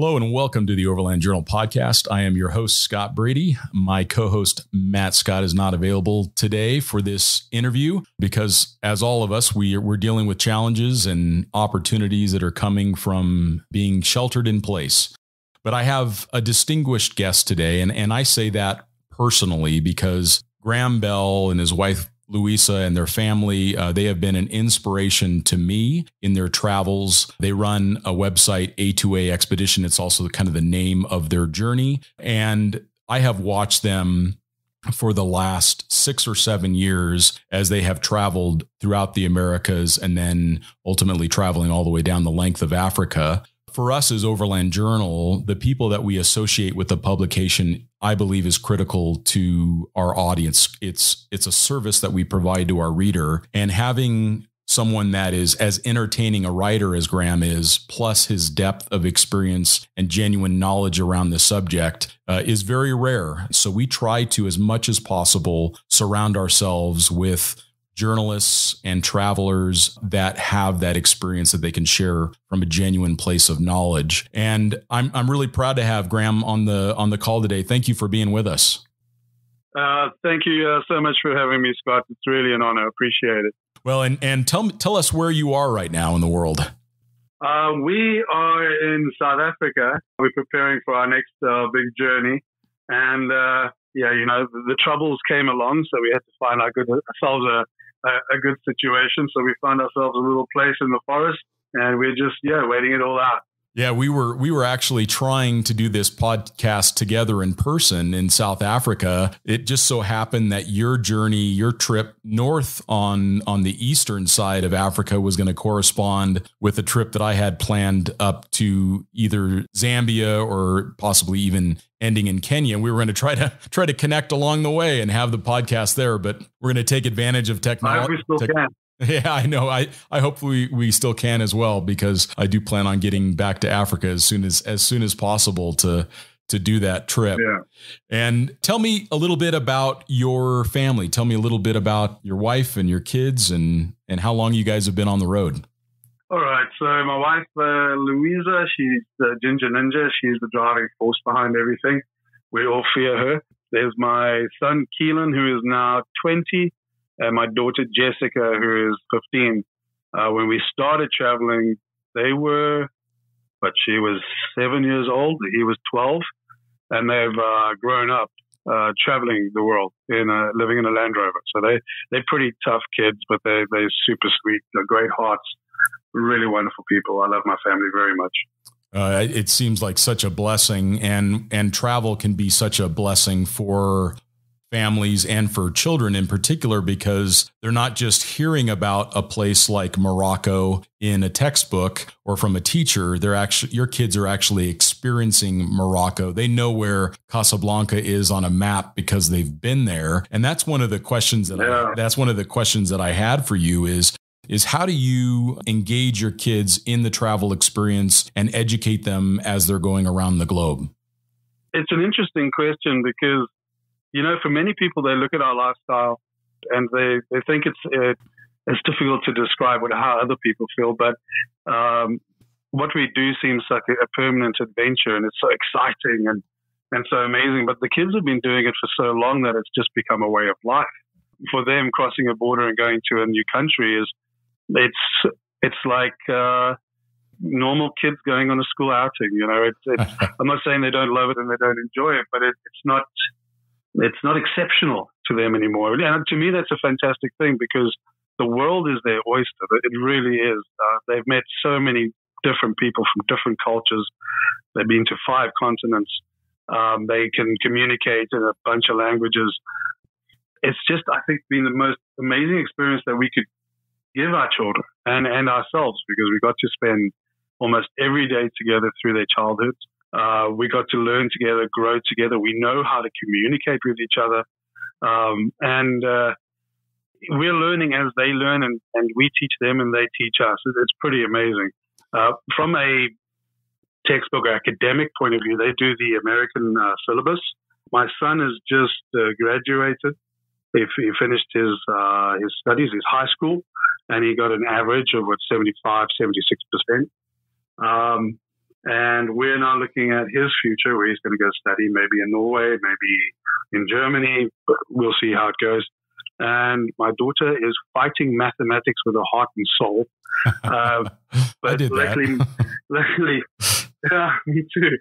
Hello and welcome to the Overland Journal podcast. I am your host, Scott Brady. My co-host, Matt Scott, is not available today for this interview because, as all of us, we're dealing with challenges and opportunities that are coming from being sheltered in place. But I have a distinguished guest today, and I say that personally because Graeme Bell and his wife, Louisa, and their family, they have been an inspiration to me in their travels. They run a website, A2A Expedition. It's also kind of the name of their journey. And I have watched them for the last 6 or 7 years as they have traveled throughout the Americas and then ultimately traveling all the way down the length of Africa. For us as Overland Journal, the people that we associate with the publication, I believe, is critical to our audience. It's a service that we provide to our reader, and having someone that is as entertaining a writer as Graeme is, plus his depth of experience and genuine knowledge around the subject is very rare. So we try to, as much as possible, surround ourselves with journalists and travelers that have that experience that they can share from a genuine place of knowledge. And I'm really proud to have Graeme on the call today. Thank you for being with us. Thank you so much for having me, Scott. It's really an honor. Appreciate it. Well, and tell us where you are right now in the world. We are in South Africa. We're preparing for our next big journey. And yeah, you know, the troubles came along, so we had to find ourselves a good situation. So we found ourselves a little place in the forest, and we're just, yeah, waiting it all out. Yeah, we were actually trying to do this podcast together in person in South Africa. It just so happened that your journey, your trip north on the eastern side of Africa was going to correspond with a trip that I had planned up to either Zambia or possibly even ending in Kenya. We were going to try to connect along the way and have the podcast there, but we're going to take advantage of technology. Yeah, I know. I hope we still can as well, because I do plan on getting back to Africa as soon as possible to do that trip. Yeah. And tell me a little bit about your family. Tell me a little bit about your wife and your kids and how long you guys have been on the road. All right. So my wife, Louisa, she's the Ginger Ninja. She's the driving force behind everything. We all fear her. There's my son, Keelan, who is now 20. And my daughter, Jessica, who is 15. When we started traveling, she was 7 years old. He was 12. And they've grown up traveling the world, living in a Land Rover. So they're pretty tough kids, but they're super sweet. They're great hearts, really wonderful people. I love my family very much. It seems like such a blessing. And travel can be such a blessing for families and for children in particular, because they're not just hearing about a place like Morocco in a textbook or from a teacher. Your kids are actually experiencing Morocco. They know where Casablanca is on a map because they've been there. And that's one of the questions that I had for you is how do you engage your kids in the travel experience and educate them as they're going around the globe? It's an interesting question because, you know, for many people, they look at our lifestyle and they think it's difficult to describe how other people feel. But what we do seems like a permanent adventure, and it's so exciting and so amazing. But the kids have been doing it for so long that it's just become a way of life. For them, crossing a border and going to a new country it's like normal kids going on a school outing. You know, I'm not saying they don't love it and they don't enjoy it, but it's not. It's not exceptional to them anymore. And to me, that's a fantastic thing because the world is their oyster. It really is. They've met so many different people from different cultures. They've been to 5 continents. They can communicate in a bunch of languages. It's just, I think, been the most amazing experience that we could give our children and ourselves, because we got to spend almost every day together through their childhoods. We got to learn together, grow together. We know how to communicate with each other. And we're learning as they learn, and we teach them and they teach us. It's pretty amazing. From a textbook or academic point of view, they do the American syllabus. My son has just graduated. He finished his studies, his high school, and he got an average of 75, 76%. And we're now looking at his future where he's going to go study maybe in Norway, maybe in Germany. But we'll see how it goes. And my daughter is fighting mathematics with her heart and soul. But I did luckily, luckily, yeah, me too.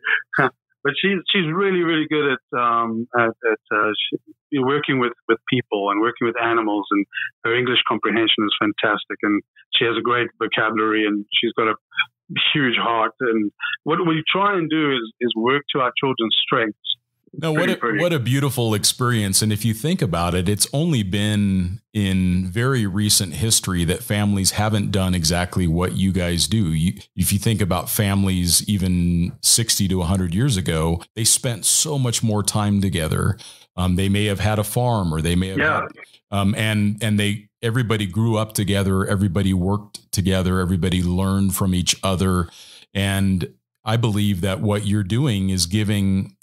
But she's really, really good at working with people and working with animals. And her English comprehension is fantastic. And she has a great vocabulary and she's got a huge heart. And what we try and do is work to our children's strengths. No, what a beautiful experience. And if you think about it, it's only been in very recent history that families haven't done exactly what you guys do. If you think about families, even 60 to 100 years ago, they spent so much more time together. They may have had a farm or they may have, yeah. Everybody grew up together. Everybody worked together. Everybody learned from each other. And I believe that what you're doing is giving,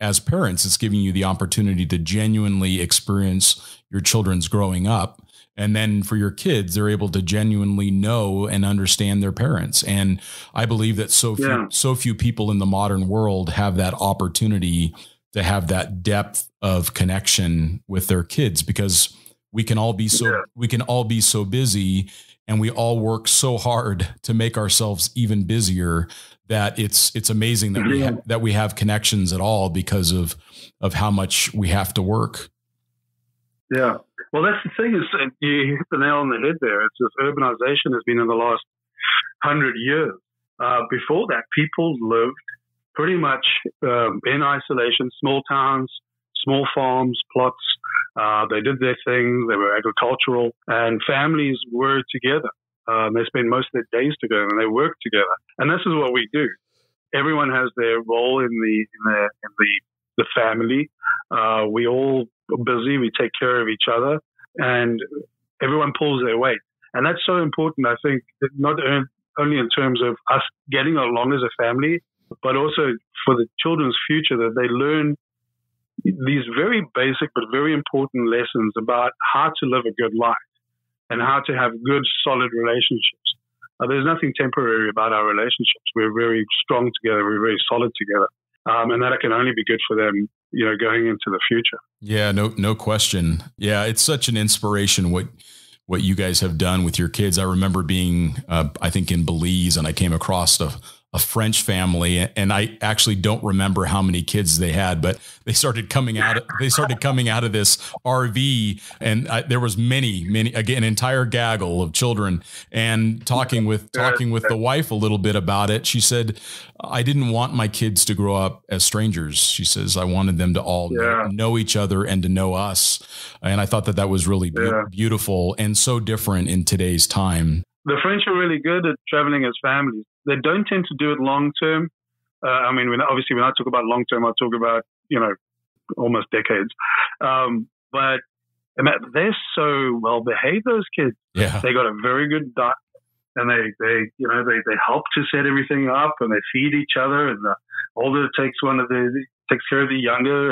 as parents, it's giving you the opportunity to genuinely experience your children's growing up. And then for your kids, they're able to genuinely know and understand their parents. And I believe that so few people in the modern world have that opportunity to have that depth of connection with their kids, because we can all be so busy and we all work so hard to make ourselves even busier that it's amazing that we have connections at all because of how much we have to work. Yeah. Well, that's the thing, is you hit the nail on the head there. It's just urbanization has been in the last 100 years. Before that, people lived pretty much in isolation, small towns, small farms, plots. They did their thing. They were agricultural and families were together. They spend most of their days together and they work together. And this is what we do. Everyone has their role in the family. We all are busy. We take care of each other and everyone pulls their weight. And that's so important, I think, not only in terms of us getting along as a family, but also for the children's future, that they learn these very basic but very important lessons about how to live a good life and how to have good, solid relationships. There's nothing temporary about our relationships. We're very strong together. We're very solid together. And that can only be good for them, you know, going into the future. Yeah, no question. Yeah, it's such an inspiration what you guys have done with your kids. I remember being, I think, in Belize, and I came across a French family, and I actually don't remember how many kids they had, but they started coming out of this RV, and there was many, entire gaggle of children. And talking with the wife a little bit about it, she said, I didn't want my kids to grow up as strangers. She says, I wanted them to all know each other and to know us. And I thought that was really beautiful and so different in today's time. The French are really good at traveling as families. They don't tend to do it long-term. Obviously when I talk about long-term, I talk about, you know, almost decades. But they're so well-behaved, those kids. Yeah. They got a very good diet, and they help to set everything up, and they feed each other, and the older takes care of the younger.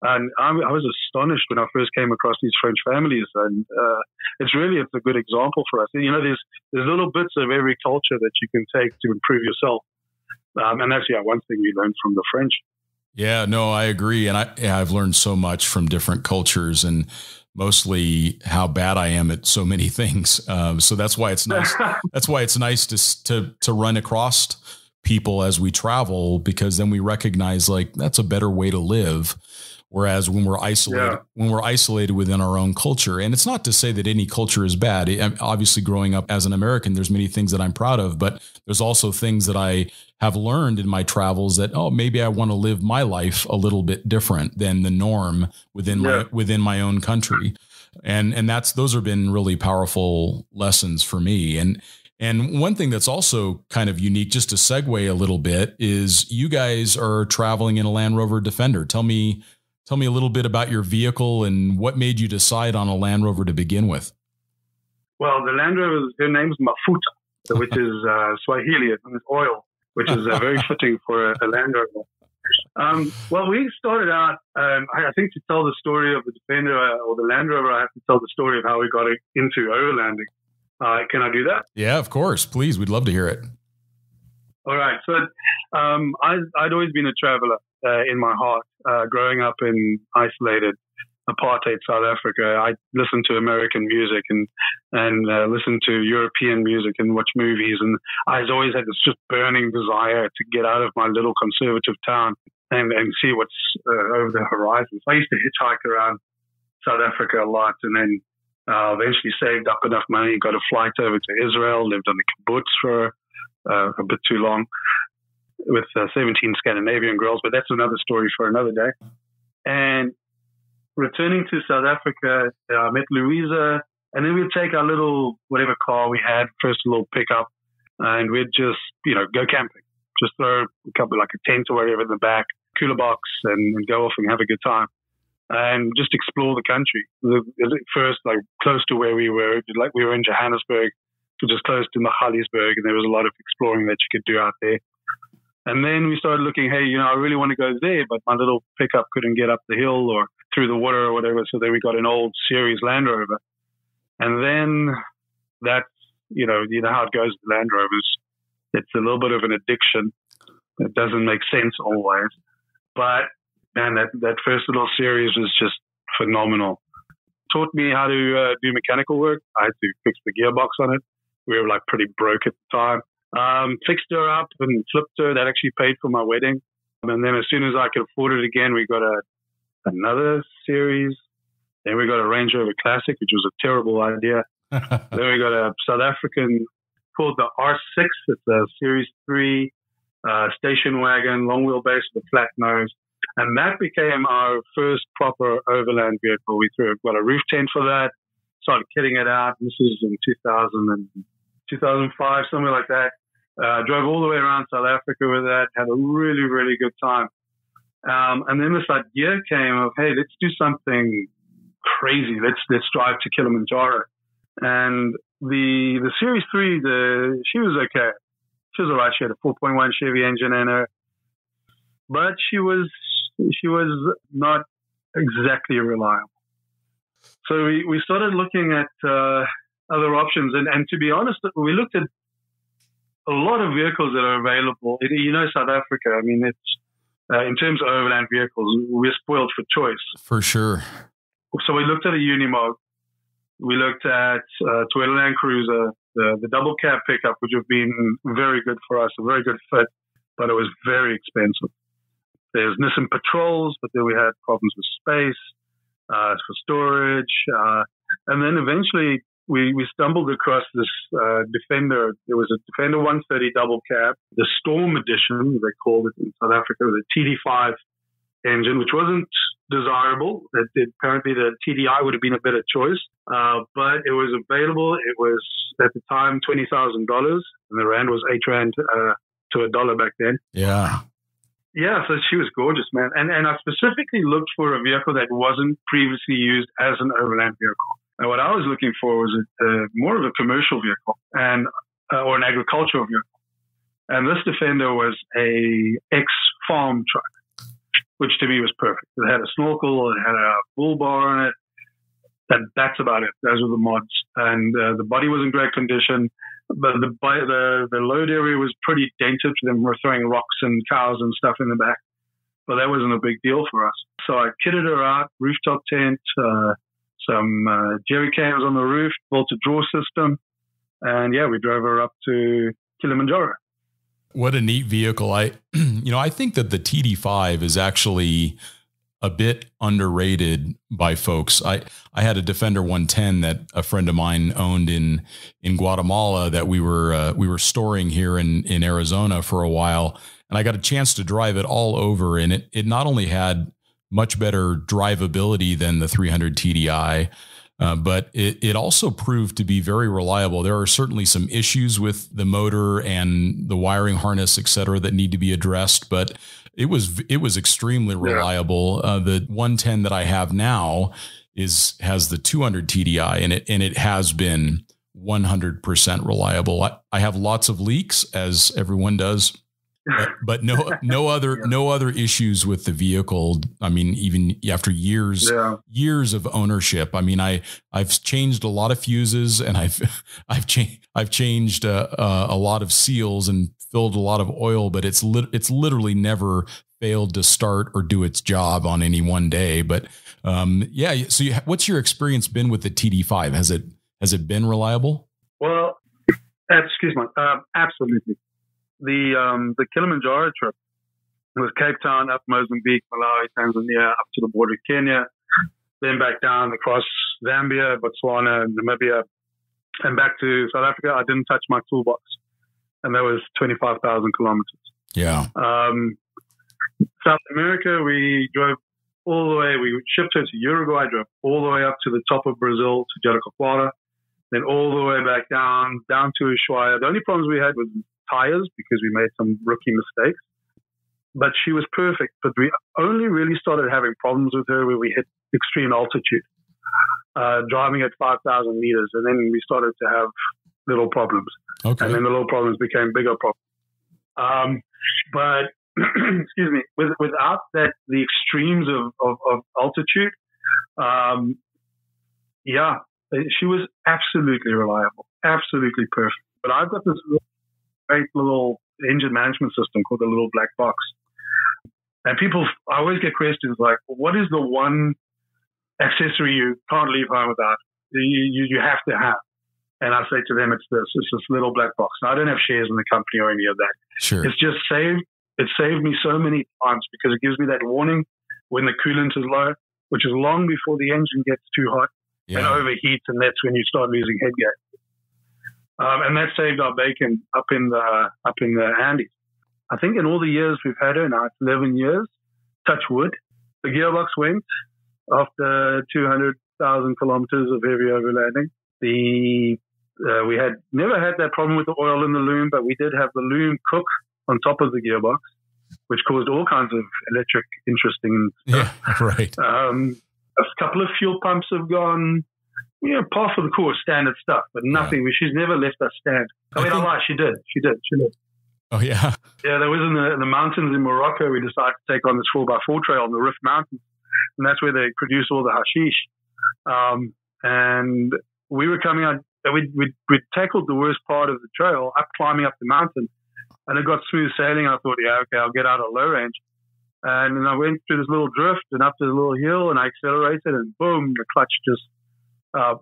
And I was astonished when I first came across these French families, and it's a good example for us. You know, there's little bits of every culture that you can take to improve yourself, and that's one thing we learned from the French. Yeah, no, I agree, and I've learned so much from different cultures, and mostly how bad I am at so many things. So that's why it's nice. That's why it's nice to run across people as we travel, because then we recognize that's a better way to live. Whereas when we're isolated within our own culture, and it's not to say that any culture is bad. Obviously, growing up as an American, there's many things that I'm proud of, but there's also things that I have learned in my travels that, maybe I want to live my life a little bit different than the norm within my own country. And those have been really powerful lessons for me. And one thing that's also kind of unique, just to segue a little bit, is you guys are traveling in a Land Rover Defender. Tell me a little bit about your vehicle and what made you decide on a Land Rover to begin with. Well, the Land Rover, her name's Mafuta, which is Swahili, and it's oil, which is very fitting for a Land Rover. Well, we started out, I think, to tell the story of the Defender or the Land Rover, I have to tell the story of how we got into overlanding. Can I do that? Yeah, of course. Please. We'd love to hear it. All right. So I'd always been a traveler in my heart, growing up in isolated apartheid South Africa. I listened to American music and listened to European music and watch movies. And I always had this just burning desire to get out of my little conservative town and see what's over the horizon. So I used to hitchhike around South Africa a lot, and then eventually saved up enough money, got a flight over to Israel, lived on the kibbutz for a bit too long with 17 Scandinavian girls, but that's another story for another day. And returning to South Africa, I met Louisa, and then we'd take our little whatever car we had, first little pickup, and we'd just, go camping. Just throw a couple, like a tent or whatever in the back, cooler box, and go off and have a good time. And just explore the country. First, close to where we were, we were in Johannesburg, which is close to Mahalisburg, and there was a lot of exploring that you could do out there. And then we started looking, hey, I really want to go there, but my little pickup couldn't get up the hill or through the water or whatever. So then we got an old series Land Rover. And then that's, you know how it goes with Land Rovers. It's a little bit of an addiction. It doesn't make sense always. But, man, that first little series was just phenomenal. Taught me how to do mechanical work. I had to fix the gearbox on it. We were pretty broke at the time. Fixed her up and flipped her. That actually paid for my wedding. And then as soon as I could afford it again, we got another series. Then we got a Range Rover Classic, which was a terrible idea. Then we got a South African called the R6. It's a Series 3 station wagon, long wheelbase with a flat nose. And that became our first proper overland vehicle. We got a roof tent for that, started kitting it out. This is in 2005, something like that. Drove all the way around South Africa with that, had a really, really good time. And then this idea came of, hey, let's do something crazy. Let's drive to Kilimanjaro. And the Series 3, she was okay. She was all right. She had a 4.1 Chevy engine in her. But she was not exactly reliable. So we started looking at other options. And to be honest, we looked at a lot of vehicles that are available. South Africa, I mean, it's in terms of overland vehicles, we're spoiled for choice. For sure. So we looked at a Unimog. We looked at Toyota Land Cruiser, the double cab pickup, which have been very good for us, a very good fit, but it was very expensive. There's Nissan Patrols, but then we had problems with space, for storage. And then eventually we stumbled across this Defender. It was a Defender 130 double cab, the Storm Edition, they called it in South Africa, the TD5 engine, which wasn't desirable. Apparently the TDI would have been a better choice, but it was available. It was, at the time, $20,000, and the rand was 8 rand to a dollar back then. Yeah. Yeah, so she was gorgeous, man. And I specifically looked for a vehicle that wasn't previously used as an overland vehicle. And what I was looking for was more of a commercial vehicle or an agricultural vehicle. And this Defender was a ex-farm truck, which to me was perfect. It had a snorkel, it had a bull bar on it. That's about it. Those were the mods. And the body was in great condition. But the load area was pretty dented. Them were throwing rocks and cows and stuff in the back. But that wasn't a big deal for us. So I kitted her out, rooftop tent, some jerry cans on the roof, built a draw system. And yeah, we drove her up to Kilimanjaro. What a neat vehicle. I think that the TD5 is actually a bit underrated by folks. I had a Defender 110 that a friend of mine owned in Guatemala that we were storing here in Arizona for a while. And I got a chance to drive it all over. And it not only had much better drivability than the 300 TDI, but it also proved to be very reliable. There are certainly some issues with the motor and the wiring harness, et cetera, that need to be addressed, but it was extremely reliable. Yeah. The 110 that I have now has the 200 TDI in it, and it has been 100% reliable. I have lots of leaks, as everyone does. But no other issues with the vehicle. I mean, even after years of ownership. I mean, I've changed a lot of fuses, and I've changed a lot of seals and filled a lot of oil, but it's literally never failed to start or do its job on any one day. But yeah. So what's your experience been with the TD5? Has it been reliable? Well, excuse me. Absolutely. The Kilimanjaro trip was Cape Town, up Mozambique, Malawi, Tanzania, up to the border of Kenya, then back down across Zambia, Botswana, Namibia, and back to South Africa. I didn't touch my toolbox, and that was 25,000 kilometers. Yeah. South America, we drove all the way. We shipped her to Uruguay, drove all the way up to the top of Brazil to Jericoacoara, then all the way back down to Ushuaia. The only problems we had was tires, because we made some rookie mistakes, but she was perfect. But we only really started having problems with her when we hit extreme altitude, driving at 5,000 meters. And then we started to have little problems. Okay. And then the little problems became bigger problems. But excuse me, without that, the extremes of altitude, yeah, she was absolutely reliable, absolutely perfect. But I've got this great little engine management system called the Little Black Box. And people, I always get questions like, what is the one accessory you can't leave home without? You have to have. And I say to them, it's this Little Black Box. Now, I don't have shares in the company or any of that. Sure. It's just saved me so many times, because it gives me that warning when the coolant is low, which is long before the engine gets too hot and overheats. And that's when you start losing headgate. And that saved our bacon up in the Andes. I think in all the years we've had her now, 11 years, touch wood, the gearbox went after 200,000 kilometers of heavy overlanding. We had never had that problem with the oil in the loom, but we did have the loom cook on top of the gearbox, which caused all kinds of electric interesting stuff. Yeah, right. A couple of fuel pumps have gone. Yeah, par for the course, standard stuff, but nothing. Yeah. She's never left us stand. I lie. She did. Oh, yeah. Yeah, there was in the mountains in Morocco, we decided to take on this 4x4 trail on the Rift Mountains, and that's where they produce all the hashish. And we were coming out, we tackled the worst part of the trail, climbing up the mountain, and it got smooth sailing. I thought, yeah, okay, I'll get out of low range. And then I went through this little drift and up to this little hill, and I accelerated, and boom, the clutch just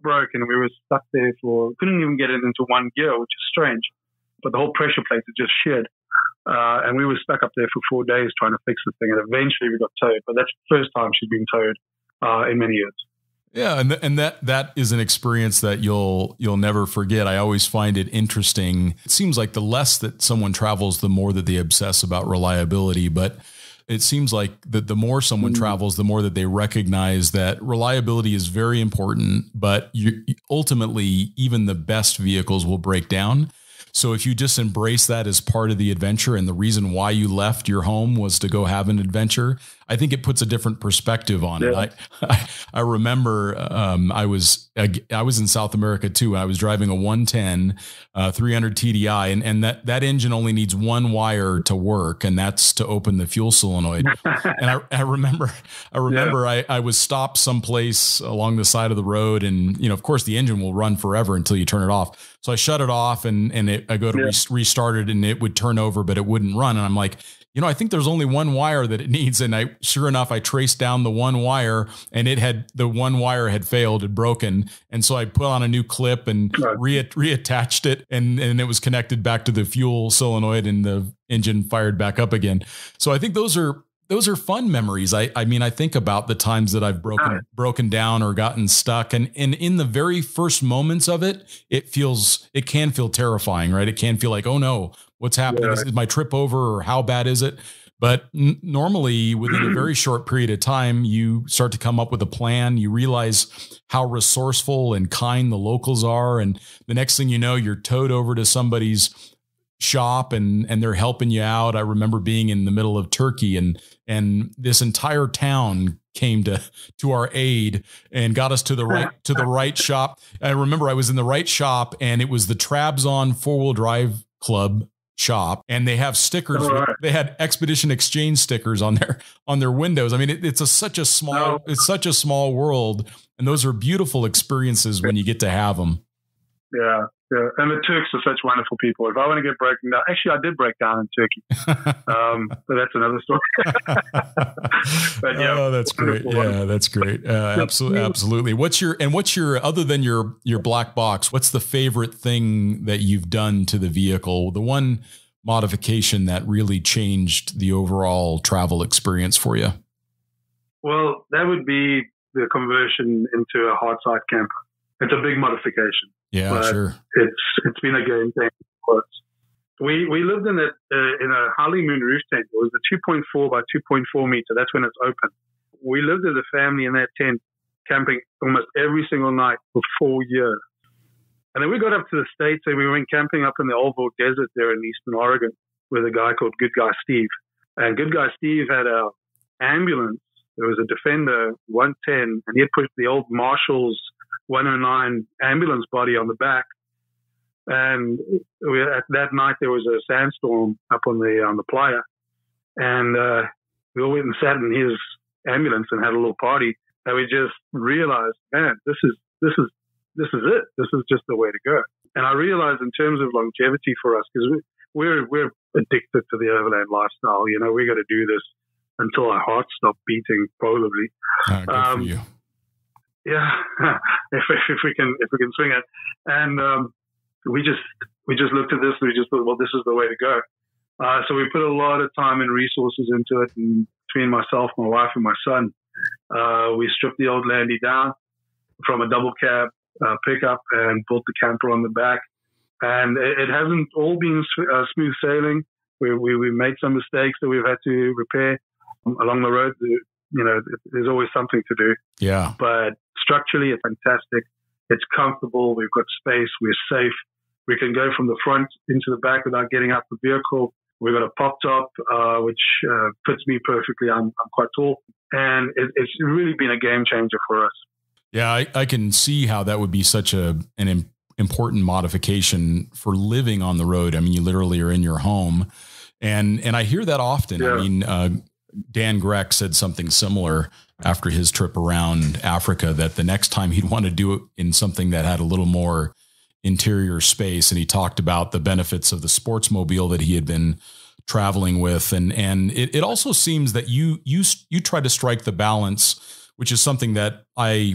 broke, and we were stuck there couldn't even get it into one gear, which is strange, but the whole pressure plate had just sheared, and we were stuck up there for 4 days trying to fix the thing, and eventually we got towed. But that's the first time she'd been towed in many years. Yeah, and that is an experience that you'll never forget. I always find it interesting. It seems like the less that someone travels, the more that they obsess about reliability, but it seems like that the more someone travels, the more that they recognize that reliability is very important, but ultimately even the best vehicles will break down. So if you just embrace that as part of the adventure, and the reason why you left your home was to go have an adventure, I think it puts a different perspective on it. I remember I was in South America too. I was driving a 110 300 TDI, and that engine only needs one wire to work, and that's to open the fuel solenoid. And I remember I was stopped someplace along the side of the road, and of course the engine will run forever until you turn it off. So I shut it off, and I go to restart it, and it would turn over, but it wouldn't run. And I'm like, I think there's only one wire that it needs. And sure enough, I traced down the one wire, and the one wire had failed, had broken. And so I put on a new clip and reattached it, and it was connected back to the fuel solenoid, and the engine fired back up again. So I think those are fun memories. I mean, I think about the times that I've broken down or gotten stuck, and in the very first moments of it, it can feel terrifying, right? It can feel like, oh no, what's happening? Yeah. Is my trip over, or how bad is it? But normally within a very short period of time, you start to come up with a plan. You realize how resourceful and kind the locals are. And the next thing you know, you're towed over to somebody's shop, and they're helping you out. I remember being in the middle of Turkey, and this entire town came to our aid and got us to the right shop. I remember I was in the right shop, and it was the Trabzon four-wheel drive club shop, and they have stickers. Oh, right. They had Expedition Exchange stickers on their windows. I mean, it's such a small world, and those are beautiful experiences when you get to have them. Yeah. Yeah. And the Turks are such wonderful people. If I want to get broken down, actually I did break down in Turkey. But that's another story. But yeah, oh, that's great. Yeah, that's great. Absolutely. Absolutely. What's your, other than your black box, what's the favorite thing that you've done to the vehicle? The one modification that really changed the overall travel experience for you? Well, that would be the conversion into a hard side camper. It's a big modification. Yeah, but sure. It's been a game changer. We lived in a honeymoon roof tent. It was a 2.4 by 2.4 meter. That's when it's open. We lived as a family in that tent, camping almost every single night for 4 years. And then we got up to the States and we went camping up in the Oval Desert there in Eastern Oregon with a guy called Good Guy Steve. And Good Guy Steve had an ambulance. There was a Defender 110, and he had put the old Marshall's 109 ambulance body on the back, and that night there was a sandstorm up on the playa, and we all went and sat in his ambulance and had a little party, and we just realized, man, this is it. This is just the way to go. And I realized in terms of longevity for us, because we're addicted to the overland lifestyle. You know, we got to do this until our hearts stop beating, probably. Good for you. Yeah, if we can swing it, and we just looked at this and we just thought, well, this is the way to go. So we put a lot of time and resources into it, and between myself, my wife, and my son, we stripped the old Landy down from a double cab pickup and built the camper on the back. And it hasn't all been smooth sailing. We made some mistakes that we've had to repair along the road. You know, there's always something to do. Yeah, but structurally, it's fantastic. It's comfortable. We've got space. We're safe. We can go from the front into the back without getting out the vehicle. We've got a pop top, which fits me perfectly. I'm quite tall. And it's really been a game changer for us. Yeah, I can see how that would be such an important modification for living on the road. I mean, you literally are in your home. And I hear that often. Yeah. I mean, Dan Grech said something similar after his trip around Africa, that the next time he'd want to do it in something that had a little more interior space. And he talked about the benefits of the sportsmobile that he had been traveling with. And it also seems that you try to strike the balance, which is something that I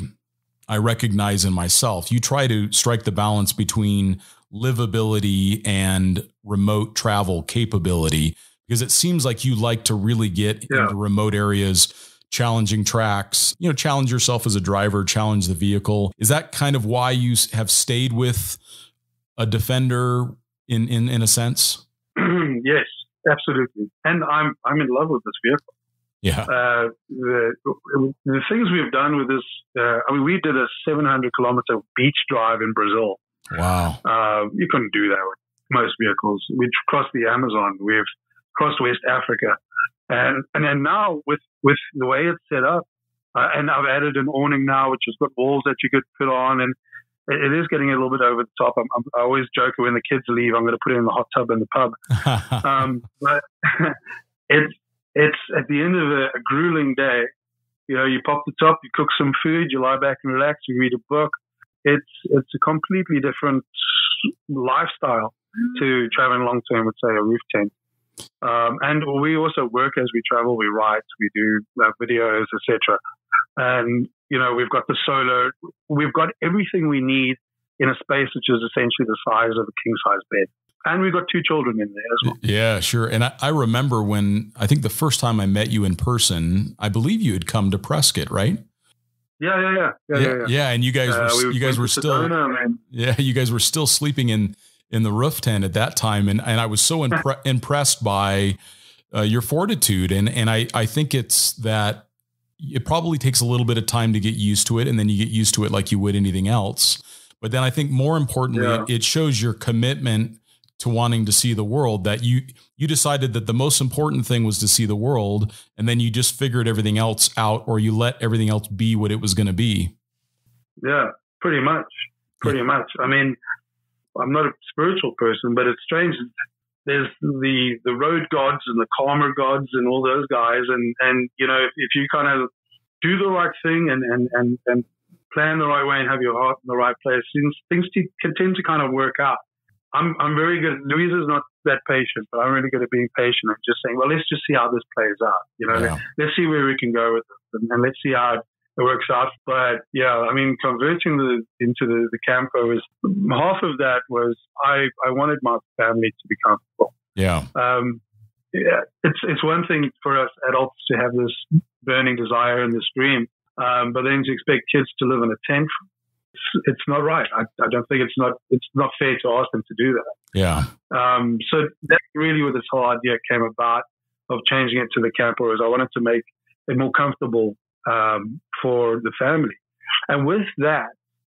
recognize in myself. You try to strike the balance between livability and remote travel capability, because it seems like you like to really get into remote areas, challenging tracks, you know, challenge yourself as a driver, challenge the vehicle. Is that kind of why you have stayed with a Defender in a sense? Yes, absolutely. And I'm in love with this vehicle. Yeah. The things we've done with this, I mean, we did a 700-kilometer beach drive in Brazil. Wow. You couldn't do that with most vehicles. We crossed the Amazon. We've across West Africa. And then now with the way it's set up, and I've added an awning now, which has got walls that you could put on, and it is getting a little bit over the top. I always joke when the kids leave, I'm going to put it in the hot tub in the pub. But it's at the end of a grueling day, you know, you pop the top, you cook some food, you lie back and relax, you read a book. It's a completely different lifestyle to traveling long term with, say, a roof tent. And we also work as we travel. We write, we do videos, etc. And you know, we've got the solar. We've got everything we need in a space which is essentially the size of a king size bed. And we've got two children in there as well. Yeah, sure. And I remember when I think the first time I met you in person, I believe you had come to Prescott, right? Yeah. And you guys were still sleeping in the roof tent at that time. And I was so impressed by your fortitude. And I think it's that it probably takes a little bit of time to get used to it. And then you get used to it like you would anything else. But then I think more importantly, it shows your commitment to wanting to see the world, that you decided that the most important thing was to see the world. And then you just figured everything else out, or you let everything else be what it was going to be. Yeah, pretty much. I mean, I'm not a spiritual person, but it's strange. there's the road gods and the karma gods and all those guys. And you know, if you kind of do the right thing and plan the right way and have your heart in the right place, things can tend to kind of work out. I'm very good. Louisa's not that patient, but I'm really good at being patient and just saying, well, let's just see how this plays out. You know, yeah. Let's see where we can go with it, and let's see how it works out. But yeah, I mean, converting into the camper was half of that was I wanted my family to be comfortable. Yeah. Yeah, it's one thing for us adults to have this burning desire and this dream, but then to expect kids to live in a tent. It's not right. I don't think it's not fair to ask them to do that. Yeah. So that's really where this whole idea came about of changing it to the camper. Is I wanted to make it more comfortable for the family, and with that,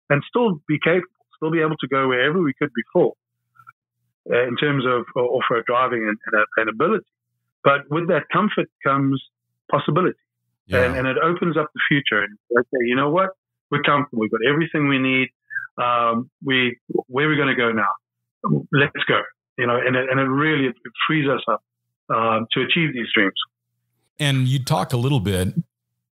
and still be capable, still be able to go wherever we could before, in terms of off-road driving and ability. But with that comfort comes possibility, yeah. and it opens up the future. And okay, you know what? We're comfortable. We've got everything we need. Where are we going to go now? Let's go. You know, and it really frees us up to achieve these dreams. And you talk a little bit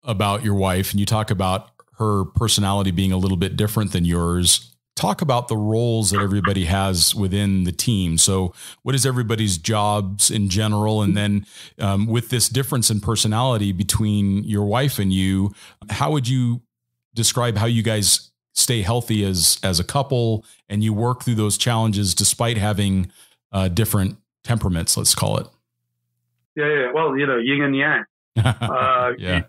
about your wife, and you talk about her personality being a little bit different than yours. Talk about the roles that everybody has within the team. So what is everybody's jobs in general? And then with this difference in personality between your wife and you, how would you describe how you guys stay healthy as a couple, and you work through those challenges despite having different temperaments, let's call it? Yeah. Well, you know, yin and yang. Yeah.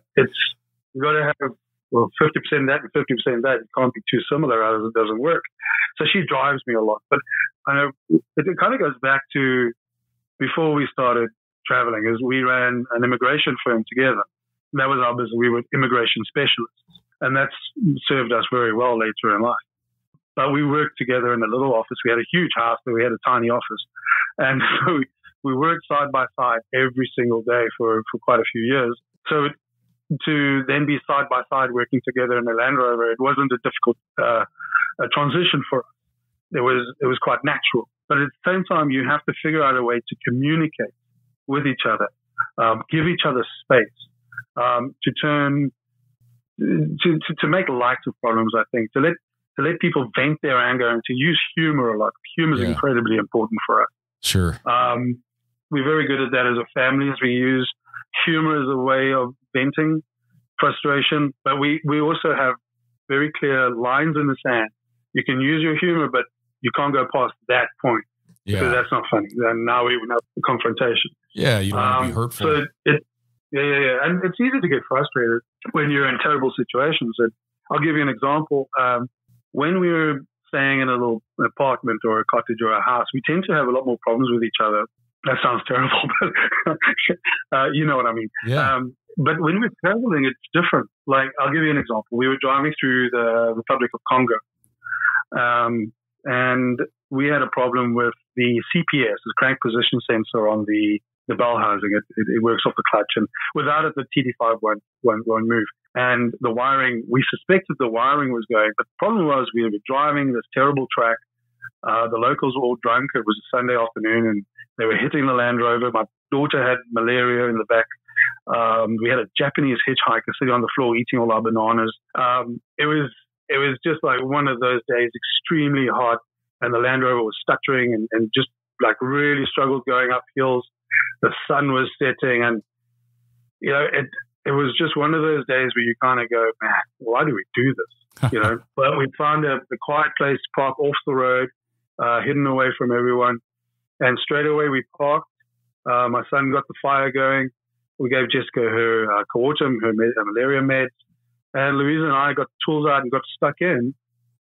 You've got to have 50% that and 50% that. It can't be too similar, otherwise it doesn't work. So she drives me a lot. But I know it kind of goes back to before we started traveling, is we ran an immigration firm together. That was our business. We were immigration specialists. And that's served us very well later in life. But we worked together in a little office. We had a huge house, but we had a tiny office. And so we worked side by side every single day for quite a few years. So to then be side by side working together in a Land Rover, it wasn't a difficult transition for us. It was quite natural. But at the same time, you have to figure out a way to communicate with each other, give each other space, to make light of problems, I think, to let people vent their anger and to use humor a lot. Humor is incredibly important for us. Sure. We're very good at that as a family. We use humor as a way of venting frustration, but we also have very clear lines in the sand. You can use your humor, but you can't go past that point because that's not funny. And now we have the confrontation. Yeah, you don't want to be hurtful. So Yeah. And it's easy to get frustrated when you're in terrible situations. And I'll give you an example. When we were staying in a little apartment or a cottage or a house, we tend to have a lot more problems with each other. That sounds terrible, but you know what I mean. Yeah. But when we're traveling, it's different. Like, I'll give you an example. We were driving through the Republic of Congo, and we had a problem with the CPS, the crank position sensor on the bell housing. It works off the clutch, and without it, the TD5 won't move. And the wiring, we suspected the wiring was going, but the problem was we were driving this terrible track. The locals were all drunk. It was a Sunday afternoon, and they were hitting the Land Rover. My daughter had malaria in the back. We had a Japanese hitchhiker sitting on the floor eating all our bananas. It was just like one of those days, extremely hot, and the Land Rover was stuttering and just like really struggled going up hills. The sun was setting, and you know, it was just one of those days where you kind of go, man, why do we do this? You know, but we found a quiet place to park off the road, hidden away from everyone. And straight away we parked. My son got the fire going. We gave Jessica her Coartem, her malaria meds. And Louisa and I got the tools out and got stuck in.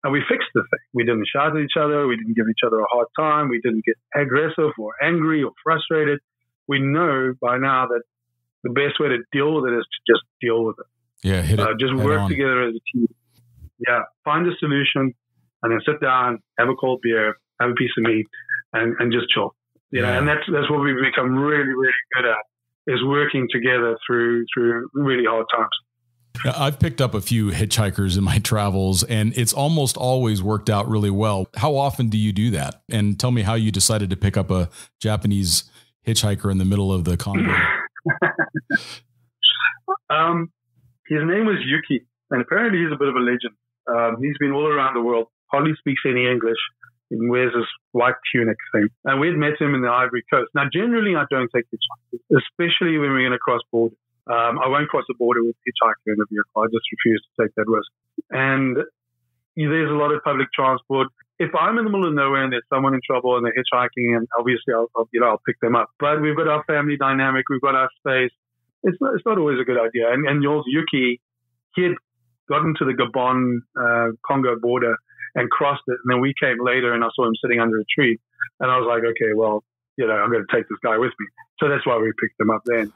And we fixed the thing. We didn't shout at each other. We didn't give each other a hard time. We didn't get aggressive or angry or frustrated. We know by now that the best way to deal with it is to just deal with it. Yeah, hit it. Just work together as a team. Yeah, find a solution, and then sit down, have a cold beer, have a piece of meat, and just chill. You know, and that's what we've become really, really good at, is working together through really hard times. I've picked up a few hitchhikers in my travels, and it's almost always worked out really well. How often do you do that? And tell me how you decided to pick up a Japanese hitchhiker in the middle of the convoy. His name was Yuki, and apparently he's a bit of a legend. He's been all around the world, hardly speaks any English, and wears this white tunic thing. And we had met him in the Ivory Coast. Now, generally, I don't take hitchhikers, especially when we're going to cross borders. I won't cross the border with a hitchhiker in the vehicle. I just refuse to take that risk. And there's a lot of public transport. If I'm in the middle of nowhere and there's someone in trouble and they're hitchhiking, and obviously I'll pick them up. But we've got our family dynamic. We've got our space. It's not always a good idea. And yours, Yuki, he had gotten to the Gabon, Congo border and crossed it. And then we came later and I saw him sitting under a tree. And I was like, okay, well, I'm going to take this guy with me. So that's why we picked him up then.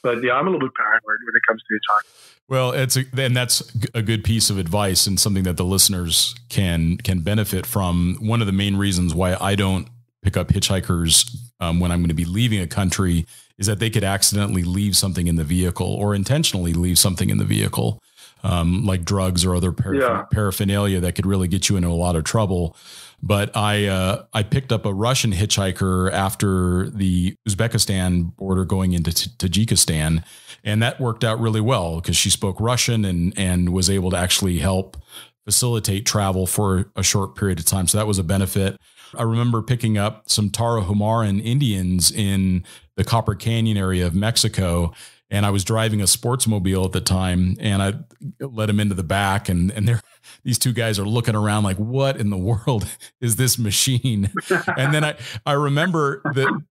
But yeah, I'm a little bit paranoid when it comes to hitchhiking. Well, that's a good piece of advice and something that the listeners can benefit from. One of the main reasons why I don't pick up hitchhikers when I'm going to be leaving a country is that they could accidentally leave something in the vehicle or intentionally leave something in the vehicle, like drugs or other paraphernalia that could really get you into a lot of trouble. But I picked up a Russian hitchhiker after the Uzbekistan border going into Tajikistan, and that worked out really well because she spoke Russian and was able to actually help facilitate travel for a short period of time. So that was a benefit. I remember picking up some Tarahumaran Indians in the Copper Canyon area of Mexico, and I was driving a sportsmobile at the time, and I let him into the back, and there. These two guys are looking around like, what in the world is this machine? And then I remember that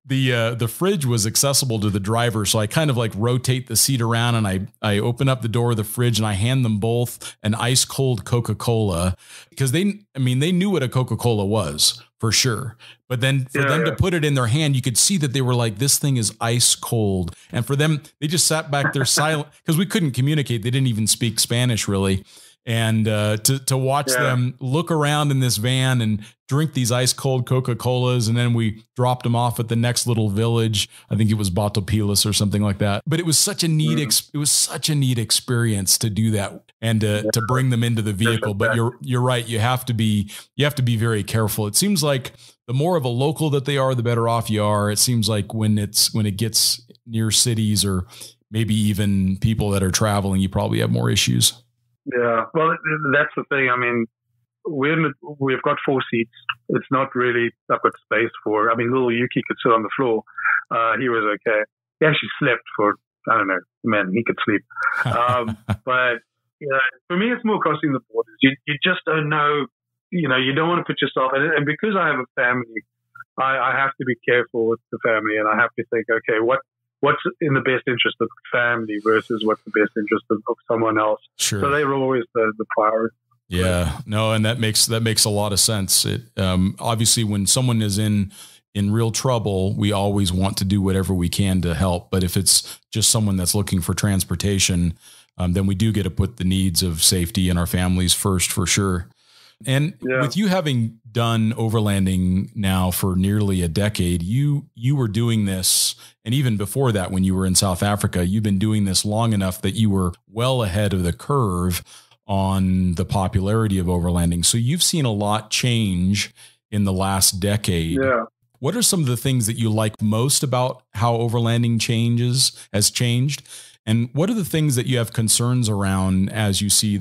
the fridge was accessible to the driver. So I kind of like rotate the seat around and I open up the door of the fridge and I hand them both an ice cold Coca-Cola because they knew what a Coca-Cola was for sure. But then for them to put it in their hand, you could see that they were like, this thing is ice cold. And for them, they just sat back there silent because we couldn't communicate. They didn't even speak Spanish really. And to watch them look around in this van and drink these ice cold Coca-Colas. And then we dropped them off at the next little village. I think it was Batopilas or something like that. But it was such a neat experience to do that and to bring them into the vehicle. But you're right. You have to be very careful. It seems like the more of a local that they are, the better off you are. It seems like when it gets near cities or maybe even people that are traveling, you probably have more issues. Yeah, well, that's the thing. I mean, we've got four seats. It's not really, I've got space for, I mean, little Yuki could sit on the floor. He was okay. He actually slept for, I don't know, man, he could sleep. But for me, it's more crossing the borders. You just don't know, you don't want to put yourself, and because I have a family, I have to be careful with the family, and I have to think, okay, what's in the best interest of family versus what's the best interest of someone else. Sure. So they were always the priority. Yeah, no. And that makes a lot of sense. It, obviously when someone is in real trouble, we always want to do whatever we can to help. But if it's just someone that's looking for transportation, then we do get to put the needs of safety and our families first for sure. And with you having done overlanding now for nearly a decade, you were doing this. And even before that, when you were in South Africa, you've been doing this long enough that you were well ahead of the curve on the popularity of overlanding. So you've seen a lot change in the last decade. Yeah. What are some of the things that you like most about how overlanding has changed? And what are the things that you have concerns around as you see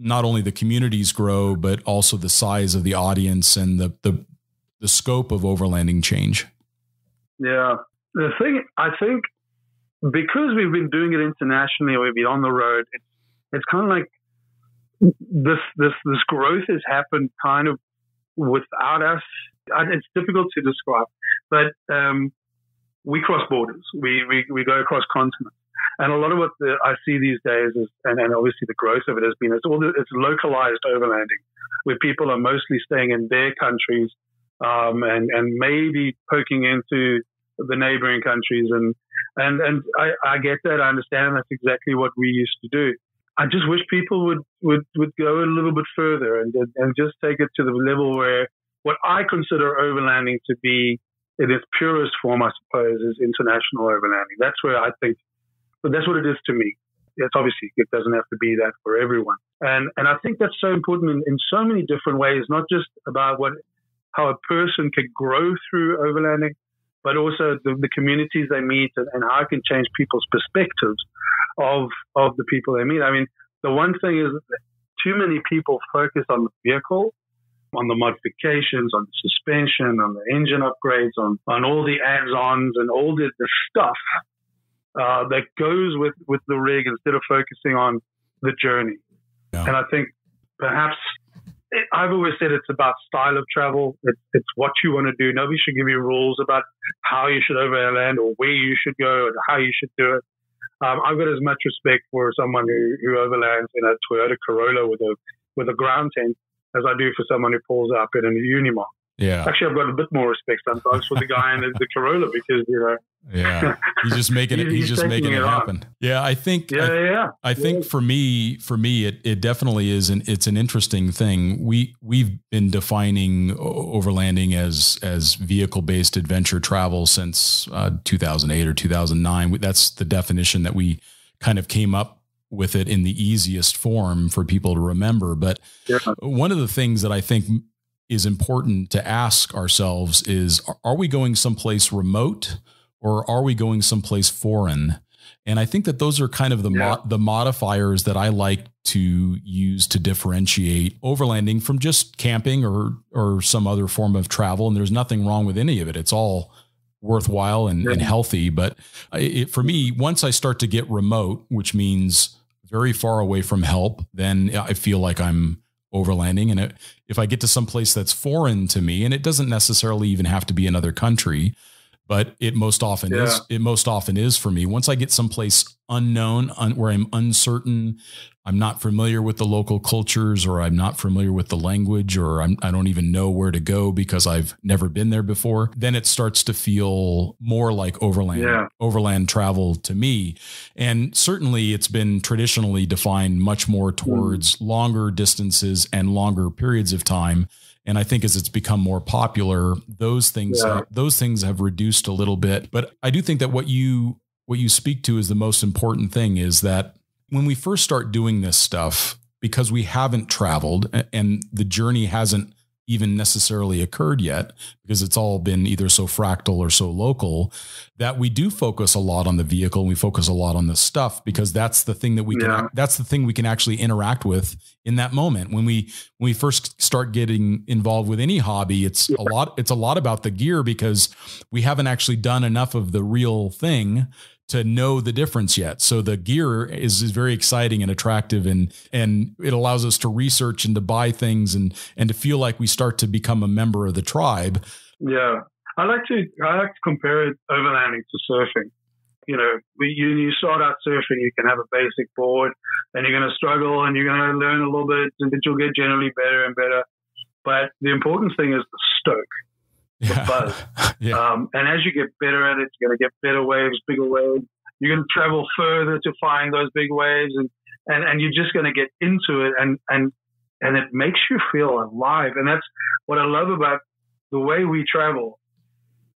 not only the communities grow, but also the size of the audience and the scope of overlanding change? Yeah. The thing, I think, because we've been doing it internationally, we've been on the road, it's kind of like this growth has happened kind of without us. It's difficult to describe, but we cross borders. We go across continents. And a lot of what I see these days is, and obviously the growth of it has been, it's localized overlanding, where people are mostly staying in their countries, and maybe poking into the neighboring countries. And I get that. I understand that's exactly what we used to do. I just wish people would go a little bit further and just take it to the level where what I consider overlanding to be in its purest form, I suppose, is international overlanding. That's where I think. But that's what it is to me. That's obviously, it doesn't have to be that for everyone. And I think that's so important in so many different ways, not just about how a person can grow through overlanding, but also the communities they meet and how it can change people's perspectives of the people they meet. I mean, the one thing is too many people focus on the vehicle, on the modifications, on the suspension, on the engine upgrades, on all the add-ons and all the stuff that goes with the rig instead of focusing on the journey. Yeah. And I think perhaps I've always said it's about style of travel. It's what you want to do. Nobody should give you rules about how you should overland or where you should go and how you should do it. I've got as much respect for someone who overlands in a Toyota Corolla with a ground tent as I do for someone who pulls up in a Unimog. Yeah. Actually, I've got a bit more respect sometimes for the guy in the Corolla because, you know. Yeah. He's just making it. He's just making it happen. On. Yeah. I think for me, it definitely is. And it's an interesting thing. We've been defining overlanding as vehicle based adventure travel since 2008 or 2009. That's the definition that we kind of came up with it in the easiest form for people to remember. But one of the things that I think is important to ask ourselves is, are we going someplace remote or are we going someplace foreign? And I think that those are kind of the modifiers that I like to use to differentiate overlanding from just camping or some other form of travel. And there's nothing wrong with any of it. It's all worthwhile and healthy. But for me, once I start to get remote, which means very far away from help, then I feel like I'm overlanding. And if I get to some place that's foreign to me, and it doesn't necessarily even have to be another country, but it most often is, for me. Once I get someplace unknown, where I'm uncertain, I'm not familiar with the local cultures, or I'm not familiar with the language, or I don't even know where to go because I've never been there before, then it starts to feel more like overland travel to me. And certainly it's been traditionally defined much more towards longer distances and longer periods of time. And I think as it's become more popular, those things have reduced a little bit. But I do think that what you speak to is the most important thing, is that when we first start doing this stuff, because we haven't traveled and the journey hasn't even necessarily occurred yet, because it's all been either so fractal or so local, that we do focus a lot on the vehicle and we focus a lot on the stuff, because that's the thing that we can, that's the thing we can actually interact with in that moment. When we first start getting involved with any hobby, it's a lot about the gear, because we haven't actually done enough of the real thing to know the difference yet. So the gear is very exciting and attractive, and it allows us to research and to buy things and to feel like we start to become a member of the tribe. Yeah. I like to compare overlanding to surfing. You know, you start out surfing, you can have a basic board and you're going to struggle and you're going to learn a little bit, and then you'll get generally better and better. But the important thing is the stoke. Yeah. Both. And as you get better at it, you're going to get better waves, bigger waves. You're going to travel further to find those big waves, and you're just going to get into it, and it makes you feel alive. And that's what I love about the way we travel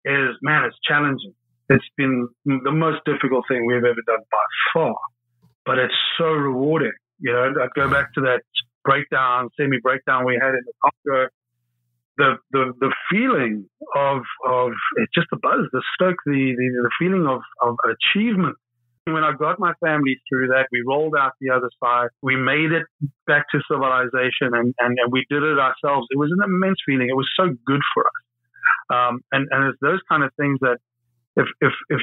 is, man, it's challenging. It's been the most difficult thing we've ever done by far, but it's so rewarding. You know, I'd go back to that semi breakdown we had in the Congo. The feeling of it's just the buzz, the stoke, the feeling of achievement. When I got my family through that, we rolled out the other side. We made it back to civilization, and we did it ourselves. It was an immense feeling. It was so good for us. And it's those kind of things that if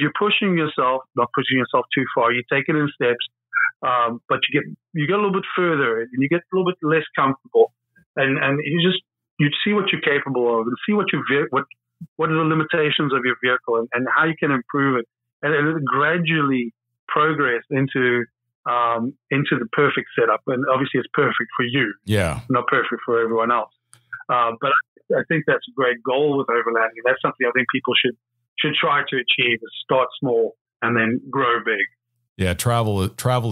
you're pushing yourself, not pushing yourself too far, you take it in steps, but you get a little bit further and you get a little bit less comfortable, and you see what you're capable of, and see what are the limitations of your vehicle, and how you can improve it, and gradually progress into the perfect setup. And obviously, it's perfect for you, not perfect for everyone else. But I think that's a great goal with overlanding. That's something I think people should try to achieve: is start small and then grow big. Yeah, travel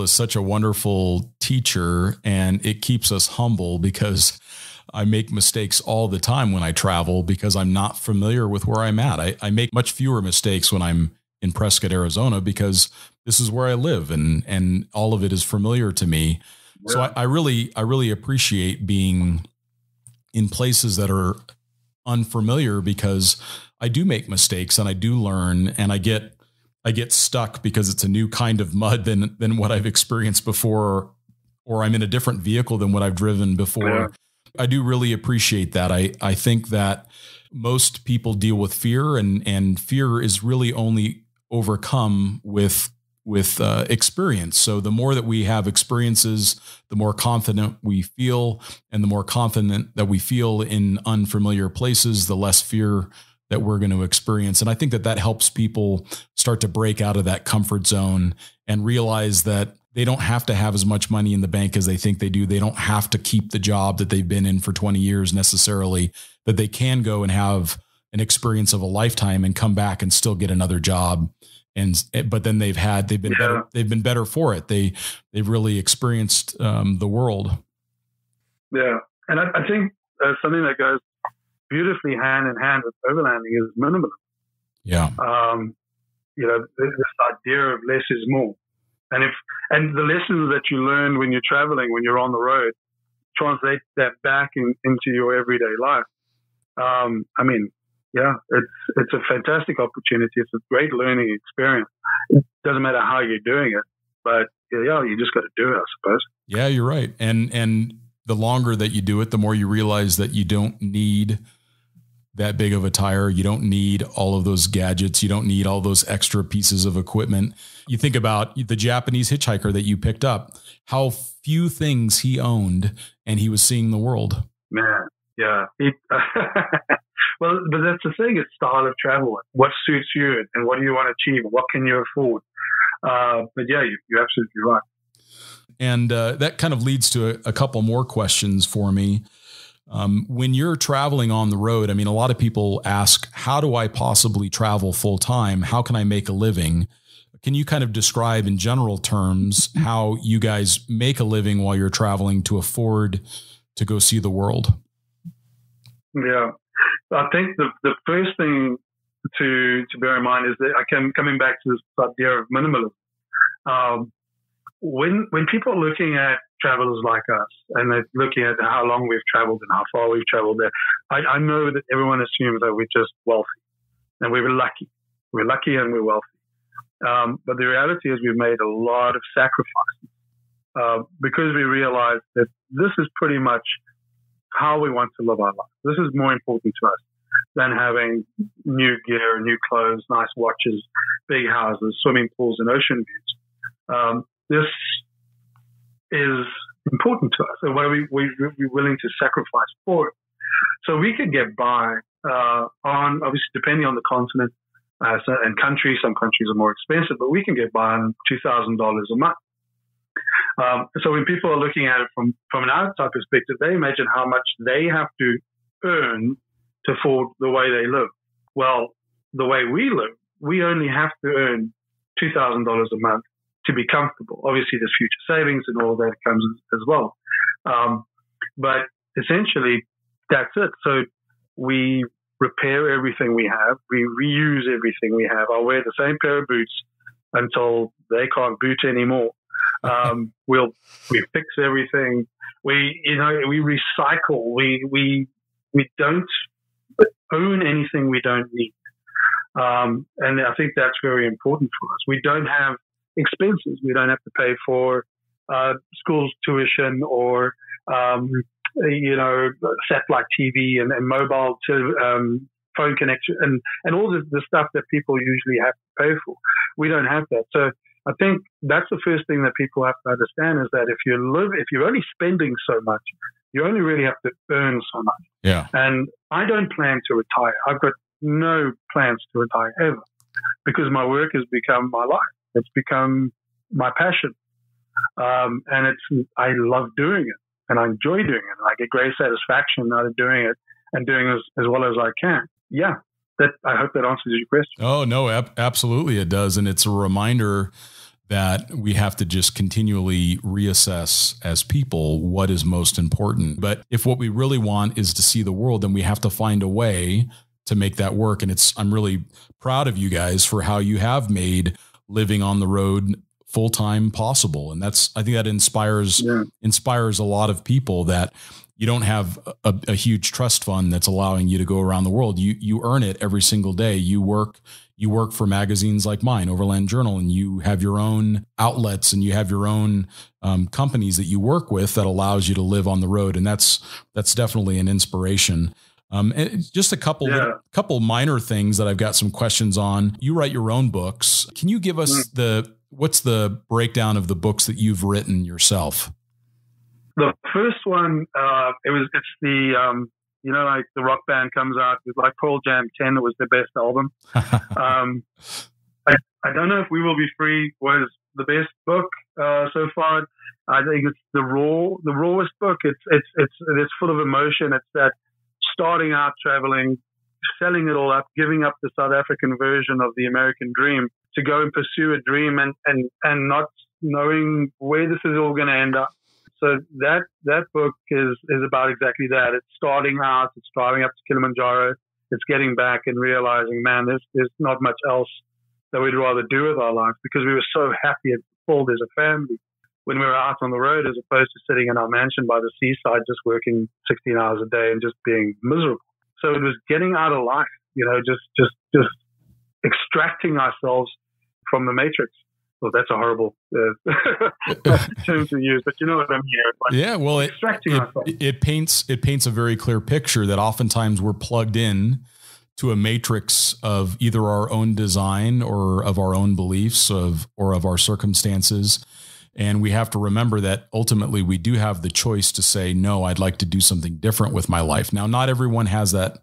is such a wonderful teacher, and it keeps us humble, because I make mistakes all the time when I travel, because I'm not familiar with where I'm at. I make much fewer mistakes when I'm in Prescott, Arizona, because this is where I live and all of it is familiar to me. Yeah. So I really appreciate being in places that are unfamiliar, because I do make mistakes and I do learn, and I get stuck because it's a new kind of mud than what I've experienced before, or I'm in a different vehicle than what I've driven before. Yeah. I do really appreciate that. I think that most people deal with fear, and fear is really only overcome with experience. So the more that we have experiences, the more confident we feel, and the more confident that we feel in unfamiliar places, the less fear that we're going to experience. And I think that helps people start to break out of that comfort zone and realize that they don't have to have as much money in the bank as they think they do. They don't have to keep the job that they've been in for 20 years necessarily, that they can go and have an experience of a lifetime and come back and still get another job. But then they've been yeah. better. They've been better for it. They've really experienced the world. Yeah. And I think something that goes beautifully hand in hand with overlanding is minimalism. Yeah. This idea of less is more. And the lessons that you learn when you're traveling, when you're on the road, translate that back into your everyday life. It's a fantastic opportunity. It's a great learning experience. It doesn't matter how you're doing it, but you just got to do it, I suppose. Yeah, you're right. And the longer that you do it, the more you realize that you don't need that big of a tire. You don't need all of those gadgets. You don't need all those extra pieces of equipment. You think about the Japanese hitchhiker that you picked up, how few things he owned, and he was seeing the world. Man, yeah. Well, but that's the thing. It's style of travel. What suits you and what do you want to achieve? What can you afford? But yeah, you're absolutely right. And that kind of leads to a couple more questions for me. When you're traveling on the road, I mean, a lot of people ask, how do I possibly travel full time? How can I make a living? Can you kind of describe in general terms how you guys make a living while you're traveling to afford to go see the world? Yeah. I think the first thing to bear in mind is that coming back to this idea of minimalism. When people are looking at travelers like us and they're looking at how long we've traveled and how far we've traveled, I know that everyone assumes that we're just wealthy and we were lucky. We're lucky and we're wealthy. But the reality is we've made a lot of sacrifices because we realize that this is pretty much how we want to live our life. This is more important to us than having new gear, new clothes, nice watches, big houses, swimming pools, and ocean views. This is important to us, and what we're willing to sacrifice for it. So we could get by on, obviously, depending on the continent and country. Some countries are more expensive, but we can get by on $2,000 a month. So when people are looking at it from an outside perspective, they imagine how much they have to earn to afford the way they live. Well, the way we live, we only have to earn $2,000 a month to be comfortable. Obviously, there's future savings and all that comes as well. But essentially, that's it. So we repair everything we have. We reuse everything we have. I'll wear the same pair of boots until they can't boot anymore. We fix everything. We recycle. We don't own anything we don't need. And I think that's very important for us. We don't have expenses. We don't have to pay for school's tuition or satellite TV and mobile phone connection and all the stuff that people usually have to pay for. We don't have that. So I think that's the first thing that people have to understand, is that if you're only spending so much, you only really have to earn so much. Yeah. And I don't plan to retire. I've got no plans to retire ever, because my work has become my life. It's become my passion. I love doing it, and I enjoy doing it. And I get great satisfaction out of doing it and doing it as well as I can. Yeah. I hope that answers your question. Oh, no, absolutely it does. And it's a reminder that we have to just continually reassess as people what is most important. But if what we really want is to see the world, then we have to find a way to make that work. And it's, I'm really proud of you guys for how you have made living on the road full time possible. And that's, I think that inspires, inspires a lot of people that you don't have a huge trust fund that's allowing you to go around the world. You earn it every single day. You work for magazines like mine, Overland Journal, and you have your own outlets and you have your own companies that you work with that allows you to live on the road. And that's definitely an inspiration. And just a couple minor things that I've got some questions on. You write your own books. Can you give us what's the breakdown of the books that you've written yourself? The first one, it's the, you know, like the rock band comes out with like Pearl Jam 10, that was their best album. I don't know if We Will Be Free was the best book so far. I think it's the rawest book. It's full of emotion. It's that starting out traveling, selling it all up, giving up the South African version of the American dream to go and pursue a dream and not knowing where this is all going to end up. So that book is about exactly that. It's starting out, it's driving up to Kilimanjaro, it's getting back and realizing, man, there's not much else that we'd rather do with our lives because we were so happy and fulfilled as a family when we were out on the road as opposed to sitting in our mansion by the seaside just working 16 hours a day and just being miserable. So it was getting out of life, you know, just extracting ourselves from the matrix. Well, that's a horrible term to use, but you know what I mean. Yeah, well, it paints a very clear picture that oftentimes we're plugged in to a matrix of either our own design or of our own beliefs or of our circumstances, and we have to remember that ultimately we do have the choice to say, no, I'd like to do something different with my life. Now, not everyone has that,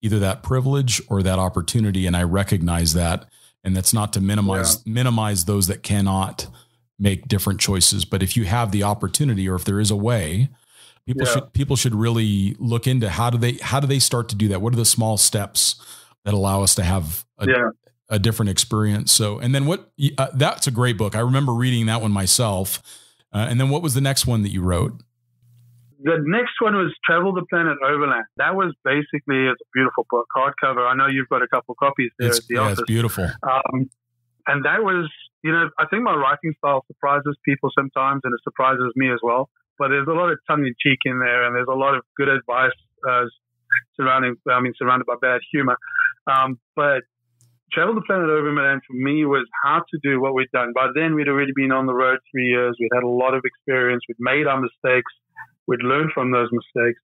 either that privilege or that opportunity, and I recognize that. And that's not to minimize those that cannot make different choices. But if you have the opportunity, or if there is a way, people should really look into how do they start to do that? What are the small steps that allow us to have a different experience? So, and then that's a great book. I remember reading that one myself. And then what was the next one that you wrote? The next one was Travel the Planet Overland. That was basically, it's a beautiful book, hardcover. I know you've got a couple copies there at the office. It's beautiful. And that was, you know, I think my writing style surprises people sometimes, and it surprises me as well. But there's a lot of tongue-in-cheek in there, and there's a lot of good advice surrounded by bad humor. But Travel the Planet Overland for me was how to do what we'd done. By then, we'd already been on the road 3 years. We'd had a lot of experience. We'd made our mistakes. We'd learn from those mistakes.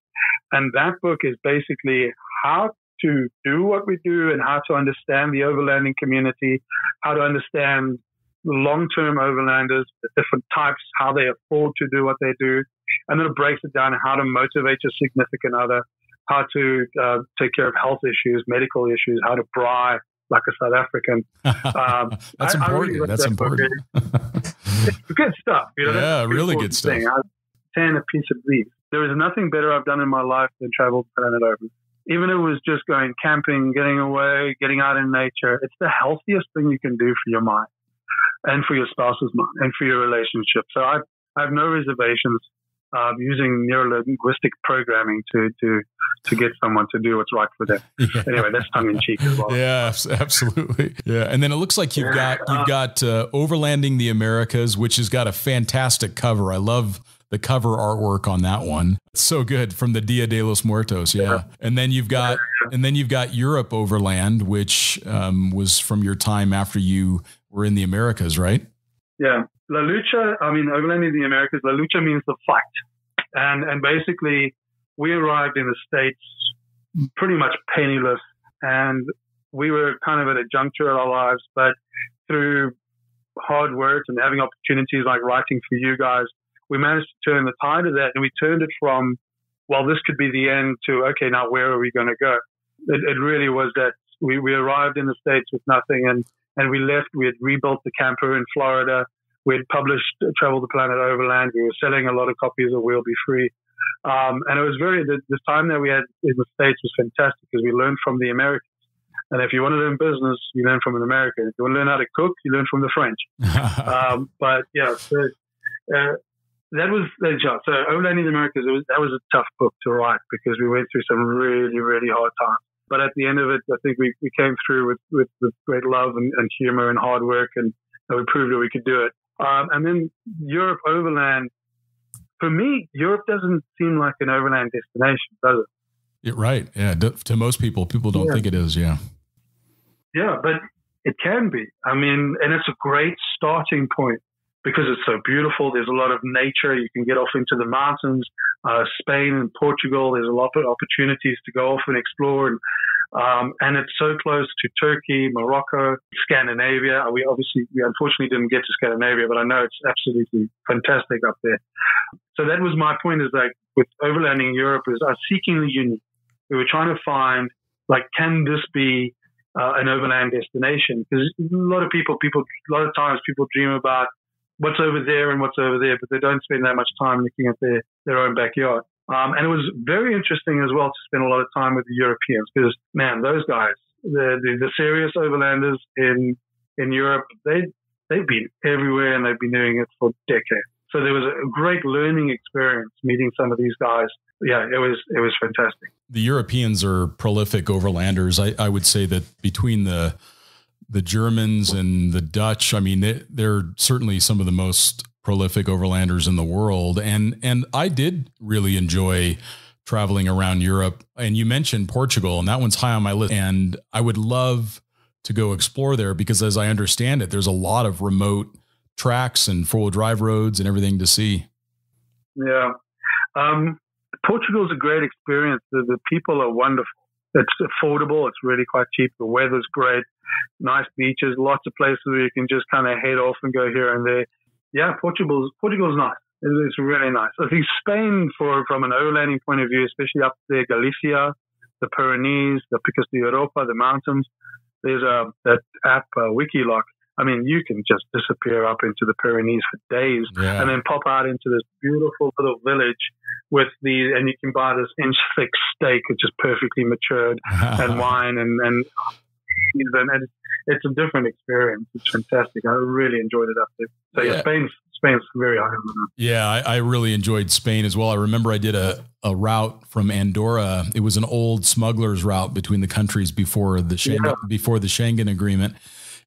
And that book is basically how to do what we do and how to understand the overlanding community, how to understand long-term overlanders, the different types, how they afford to do what they do. And then it breaks it down how to motivate your significant other, how to take care of health issues, medical issues, how to bri like a South African. That's important. That's important. It's good stuff. You know, yeah, really good stuff. A piece of leaf. There is nothing better I've done in my life than travel Planet Overland. Even if it was just going camping, getting away, getting out in nature, it's the healthiest thing you can do for your mind and for your spouse's mind and for your relationship. So I have no reservations using neurolinguistic programming to get someone to do what's right for them. Yeah. Anyway, that's tongue in cheek as well. Yeah, absolutely. Yeah, and then it looks like you've got Overlanding the Americas, which has got a fantastic cover. I love the cover artwork on that one. It's so good, from the Dia de los Muertos. Yeah. And then you've got Europe Overland, which was from your time after you were in the Americas, right? Yeah. La lucha, I mean, Overlanding the Americas, La lucha means the fight. And basically we arrived in the States pretty much penniless, and we were kind of at a juncture in our lives, but through hard work and having opportunities like writing for you guys, we managed to turn the tide of that, and we turned it from, well, this could be the end, to, okay, now where are we going to go? It really was that we arrived in the States with nothing, and we left. We had rebuilt the camper in Florida. We had published Travel the Planet Overland. We were selling a lot of copies of We'll Be Free. And it was the time that we had in the States was fantastic because we learned from the Americans. And if you want to learn business, you learn from an American. If you want to learn how to cook, you learn from the French. But yeah, that was their job. So Overlanding the Americas, that was a tough book to write because we went through some really, really hard times. But at the end of it, I think we came through with great love and humor and hard work, and we proved that we could do it. And then Europe Overland, for me, Europe doesn't seem like an overland destination, does it? You're right. Yeah. To most people don't think it is. Yeah. Yeah, but it can be. I mean, and it's a great starting point because it's so beautiful. There's a lot of nature. You can get off into the mountains. Spain and Portugal, there's a lot of opportunities to go off and explore. And it's so close to Turkey, Morocco, Scandinavia. We unfortunately didn't get to Scandinavia, but I know it's absolutely fantastic up there. So that was my point, is like with overlanding Europe, is us seeking the unique. We were trying to find, like, can this be an overland destination? Because a lot of times people dream about what's over there and what's over there, but they don't spend that much time looking at their own backyard. And it was very interesting as well to spend a lot of time with the Europeans, because, man, those guys, the serious overlanders in Europe, they've been everywhere and they've been doing it for decades. So there was a great learning experience meeting some of these guys. Yeah, it was fantastic. The Europeans are prolific overlanders. I would say that between the Germans and the Dutch, I mean, they're certainly some of the most prolific overlanders in the world. And I did really enjoy traveling around Europe. And you mentioned Portugal, and that one's high on my list. And I would love to go explore there because, as I understand it, there's a lot of remote tracks and four-wheel drive roads and everything to see. Yeah. Portugal's a great experience. The people are wonderful. It's affordable. It's really quite cheap. The weather's great. Nice beaches, lots of places where you can just kind of head off and go here and there. Yeah, Portugal's nice. It's really nice. I think Spain, from an overlanding point of view, especially up there, Galicia, the Pyrenees, the Picos de Europa, the mountains. There's that app, Wikiloc. I mean, you can just disappear up into the Pyrenees for days and then pop out into this beautiful little village and you can buy this inch-thick steak, which is perfectly matured, and wine and it's a different experience. It's fantastic. I really enjoyed it up there. So yeah, Spain's very high. Yeah, I really enjoyed Spain as well. I remember I did a route from Andorra. It was an old smuggler's route between the countries before the Schengen agreement.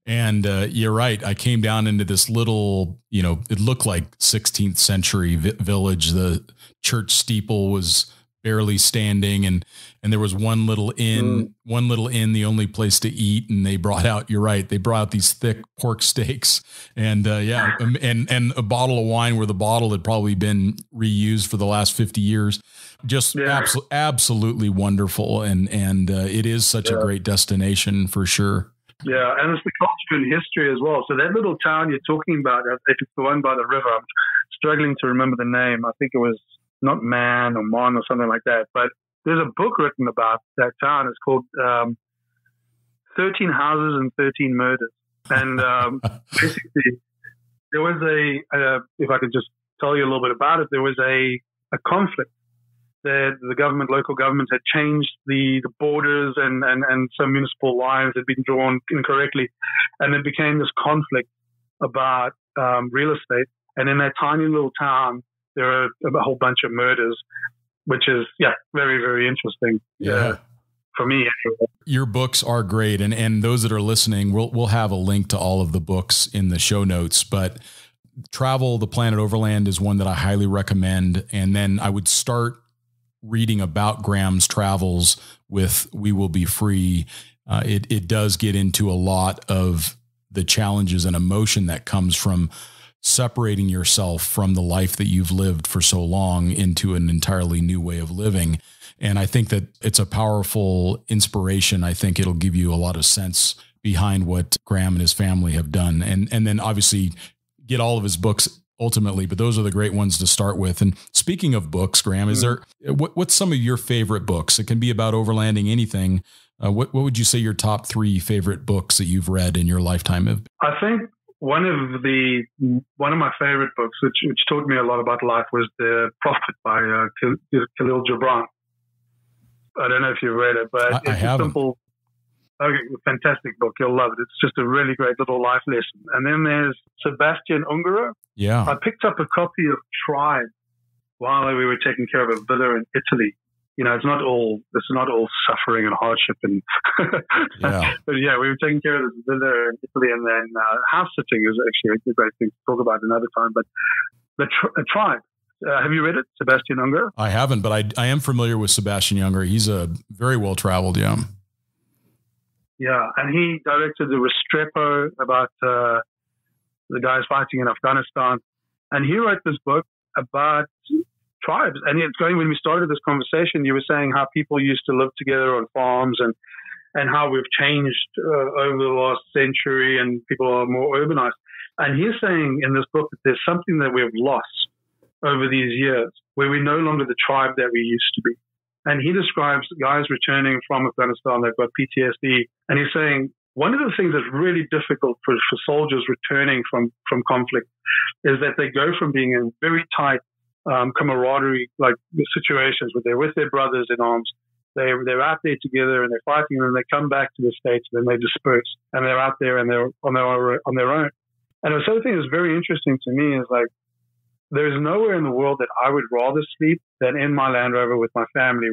And you're right. I came down into this little, it looked like 16th century village. The church steeple was barely standing, and there was one little inn, the only place to eat. And they brought out these thick pork steaks and a bottle of wine where the bottle had probably been reused for the last 50 years. Absolutely wonderful. And it is such a great destination for sure. Yeah, and it's the culture and history as well. So that little town you're talking about, if it's the one by the river, I'm struggling to remember the name. I think it was not Man or Mon or something like that. But there's a book written about that town. It's called 13 Houses and 13 Murders. And basically, there was if I could just tell you a little bit about it, there was a conflict. The government, local governments, had changed the borders, and some municipal lines had been drawn incorrectly, and it became this conflict about real estate. And in that tiny little town, there are a whole bunch of murders, which is very, very interesting. Yeah. For me, anyway. Your books are great, and those that are listening, we'll have a link to all of the books in the show notes, but Travel the Planet Overland is one that I highly recommend, and then I would start reading about Graeme's travels with We Will Be Free. It does get into a lot of the challenges and emotion that comes from separating yourself from the life that you've lived for so long into an entirely new way of living. And I think that it's a powerful inspiration. I think it'll give you a lot of sense behind what Graeme and his family have done. And then obviously get all of his books ultimately, but those are the great ones to start with. And speaking of books, Graeme, is there, what's some of your favorite books? It can be about overlanding, anything. What would you say your top three favorite books that you've read in your lifetime have been? I think one of my favorite books, which taught me a lot about life, was The Prophet by Khalil Gibran. I don't know if you've read it, but it's a simple, fantastic book. You'll love it. It's just a really great little life lesson. And then there's Sebastian Junger. Yeah. I picked up a copy of Tribe while we were taking care of a villa in Italy. you know, it's not all suffering and hardship and yeah. But yeah, we were taking care of the visitor in Italy, and then house sitting is actually a great thing to talk about another time. But the Tribe. Have you read it, Sebastian Junger? I haven't, but I am familiar with Sebastian Junger. He's a very well-traveled young. Yeah, and he directed the Restrepo about the guys fighting in Afghanistan. And he wrote this book about tribes. And it's going, when we started this conversation, you were saying how people used to live together on farms and how we've changed over the last century and people are more urbanized. And he's saying in this book that there's something that we've lost over these years, where we're no longer the tribe that we used to be. And he describes guys returning from Afghanistan, they've got PTSD, and he's saying one of the things that's really difficult for soldiers returning from conflict is that they go from being in very tight camaraderie, like situations where they're with their brothers in arms, they're out there together and they're fighting, and then they come back to the States and then they disperse and they're out there and they're on their own. And the other thing that's very interesting to me is like, there's nowhere in the world that I would rather sleep than in my Land Rover with my family,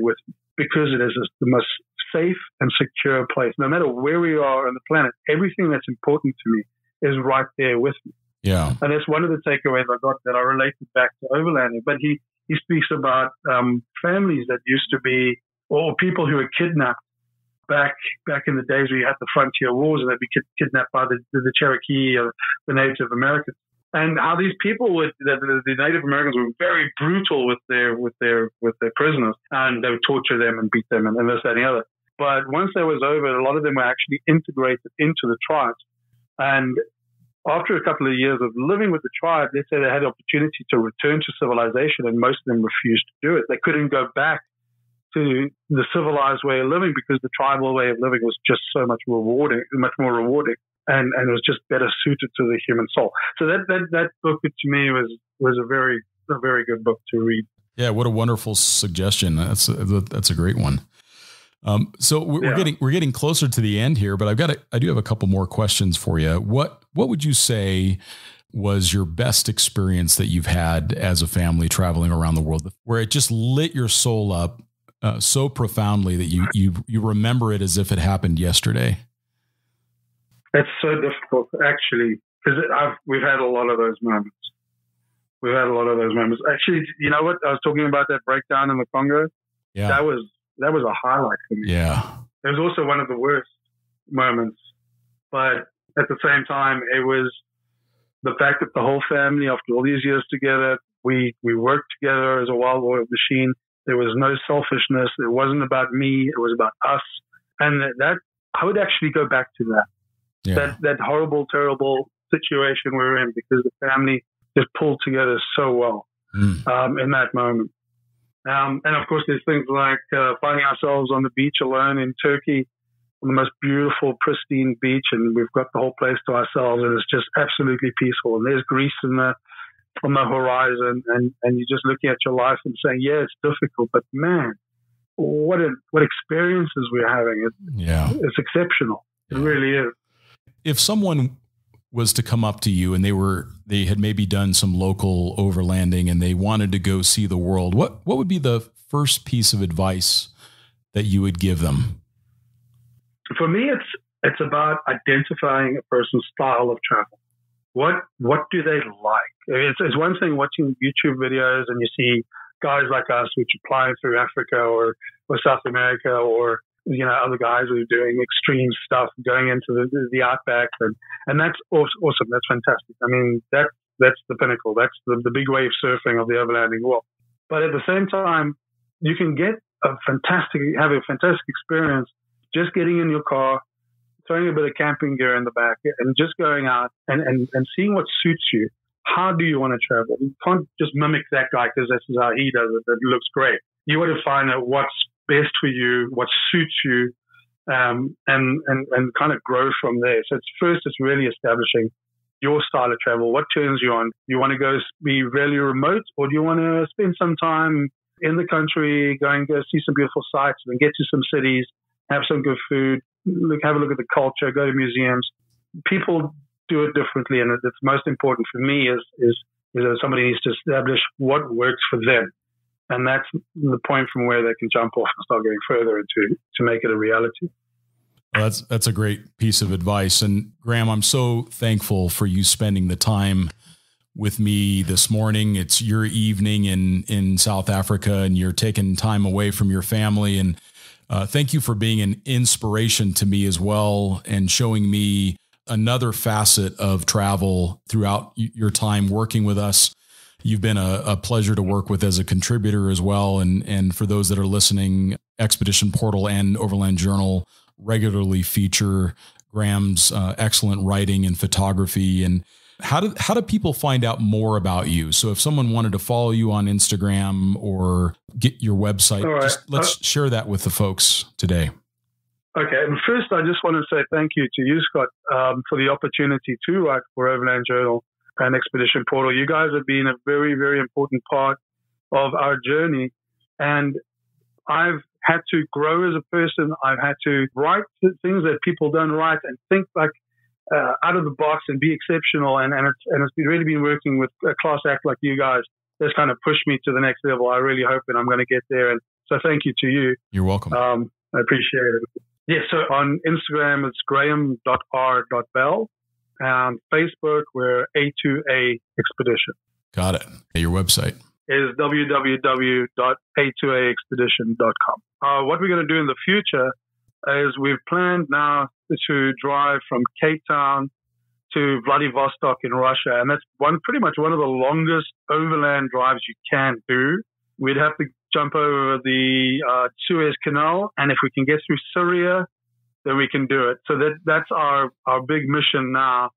because it is the most safe and secure place. No matter where we are on the planet, everything that's important to me is right there with me. Yeah. And that's one of the takeaways I got that I related back to overlanding. But he speaks about families that used to be, or people who were kidnapped back in the days where you had the frontier wars, and they'd be kidnapped by the Cherokee or the Native Americans. And how these people the Native Americans were very brutal with their prisoners, and they would torture them and beat them and this, that, and the other. But once that was over, a lot of them were actually integrated into the tribes. And after a couple of years of living with the tribe, they said they had the opportunity to return to civilization, and most of them refused to do it. They couldn't go back to the civilized way of living because the tribal way of living was just so much more rewarding. And it was just better suited to the human soul. So that book to me was a very good book to read. Yeah, what a wonderful suggestion. That's a great one. So we're getting closer to the end here, but I do have a couple more questions for you. What would you say was your best experience that you've had as a family traveling around the world, where it just lit your soul up so profoundly that you remember it as if it happened yesterday? That's so difficult, actually, because we've had a lot of those moments. Actually, you know what? I was talking about that breakdown in the Congo. Yeah. That was a highlight for me. Yeah. It was also one of the worst moments. But at the same time, it was the fact that the whole family, after all these years together, we worked together as a wild oil machine. There was no selfishness. It wasn't about me. It was about us. And that I would actually go back to that. Yeah. That horrible, terrible situation we were in, because the family just pulled together so well in that moment. And of course, there's things like finding ourselves on the beach alone in Turkey, on the most beautiful, pristine beach, and we've got the whole place to ourselves, and it's just absolutely peaceful. And there's Greece on the horizon, and you're just looking at your life and saying, yeah, it's difficult, but man, what experiences we're having. It's exceptional. It really is. If someone was to come up to you and they had maybe done some local overlanding and they wanted to go see the world, what would be the first piece of advice that you would give them? For me, it's about identifying a person's style of travel. What do they like? It's one thing watching YouTube videos and you see guys like us, which are flying through Africa or South America, or you know, other guys who are doing extreme stuff, going into the outback, and that's awesome. That's fantastic. I mean, that's the pinnacle. That's the big wave surfing of the overlanding world. But at the same time, you can have a fantastic experience just getting in your car, throwing a bit of camping gear in the back, and just going out and seeing what suits you. How do you want to travel? You can't just mimic that guy because this is how he does it. It looks great. You want to find out what's best for you, what suits you, and kind of grow from there. So it's really establishing your style of travel. What turns you on? You want to go be really remote, or do you want to spend some time in the country, go see some beautiful sights and get to some cities, have some good food, have a look at the culture, go to museums? People do it differently, and it's most important for me is that somebody needs to establish what works for them. And that's the point from where they can jump off and start going further to make it a reality. Well, that's a great piece of advice. And Graeme, I'm so thankful for you spending the time with me this morning. It's your evening in South Africa, and you're taking time away from your family. And thank you for being an inspiration to me as well, and showing me another facet of travel throughout your time working with us. You've been a pleasure to work with as a contributor as well. And for those that are listening, Expedition Portal and Overland Journal regularly feature Graeme's excellent writing and photography. And how do people find out more about you? So if someone wanted to follow you on Instagram or get your website, right, just let's share that with the folks today. Okay. And first, I just want to say thank you to you, Scott, for the opportunity to write for Overland Journal and Expedition Portal. You guys have been a very, very important part of our journey. And I've had to grow as a person. I've had to write things that people don't write and think like out of the box and be exceptional. And it's really been working with a class act like you guys that's kind of pushed me to the next level. I really hope that I'm going to get there. And so thank you to you. You're welcome. I appreciate it. Yeah, so on Instagram, it's graeme.r.bell. Facebook, we're A2A Expedition. Got it. Your website is www.a2aexpedition.com. What we're going to do in the future is we've planned now to drive from Cape Town to Vladivostok in Russia. And that's pretty much one of the longest overland drives you can do. We'd have to jump over the Suez Canal. And if we can get through Syria, then we can do it. So that's our big mission now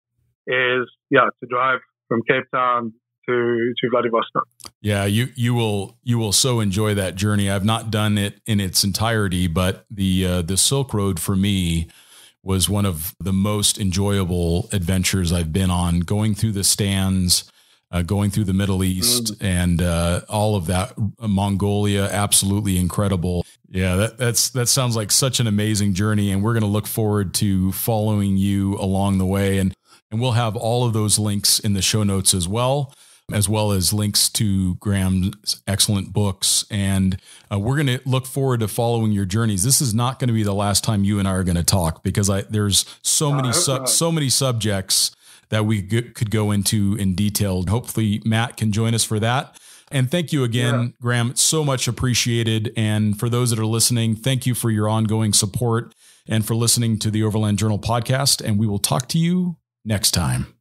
is, yeah, to drive from Cape Town to Vladivostok. Yeah, you will so enjoy that journey. I've not done it in its entirety, but the Silk Road for me was one of the most enjoyable adventures I've been on, going through the stands, going through the Middle East and all of that. Mongolia, absolutely incredible. Yeah, that sounds like such an amazing journey, and we're going to look forward to following you along the way. And we'll have all of those links in the show notes as well as links to Graeme's excellent books. And we're going to look forward to following your journeys. This is not going to be the last time you and I are going to talk, because there's so many subjects that we could go into in detail. Hopefully Matt can join us for that. And thank you again, Graeme. It's so much appreciated. And for those that are listening, thank you for your ongoing support and for listening to the Overland Journal podcast. And we will talk to you next time.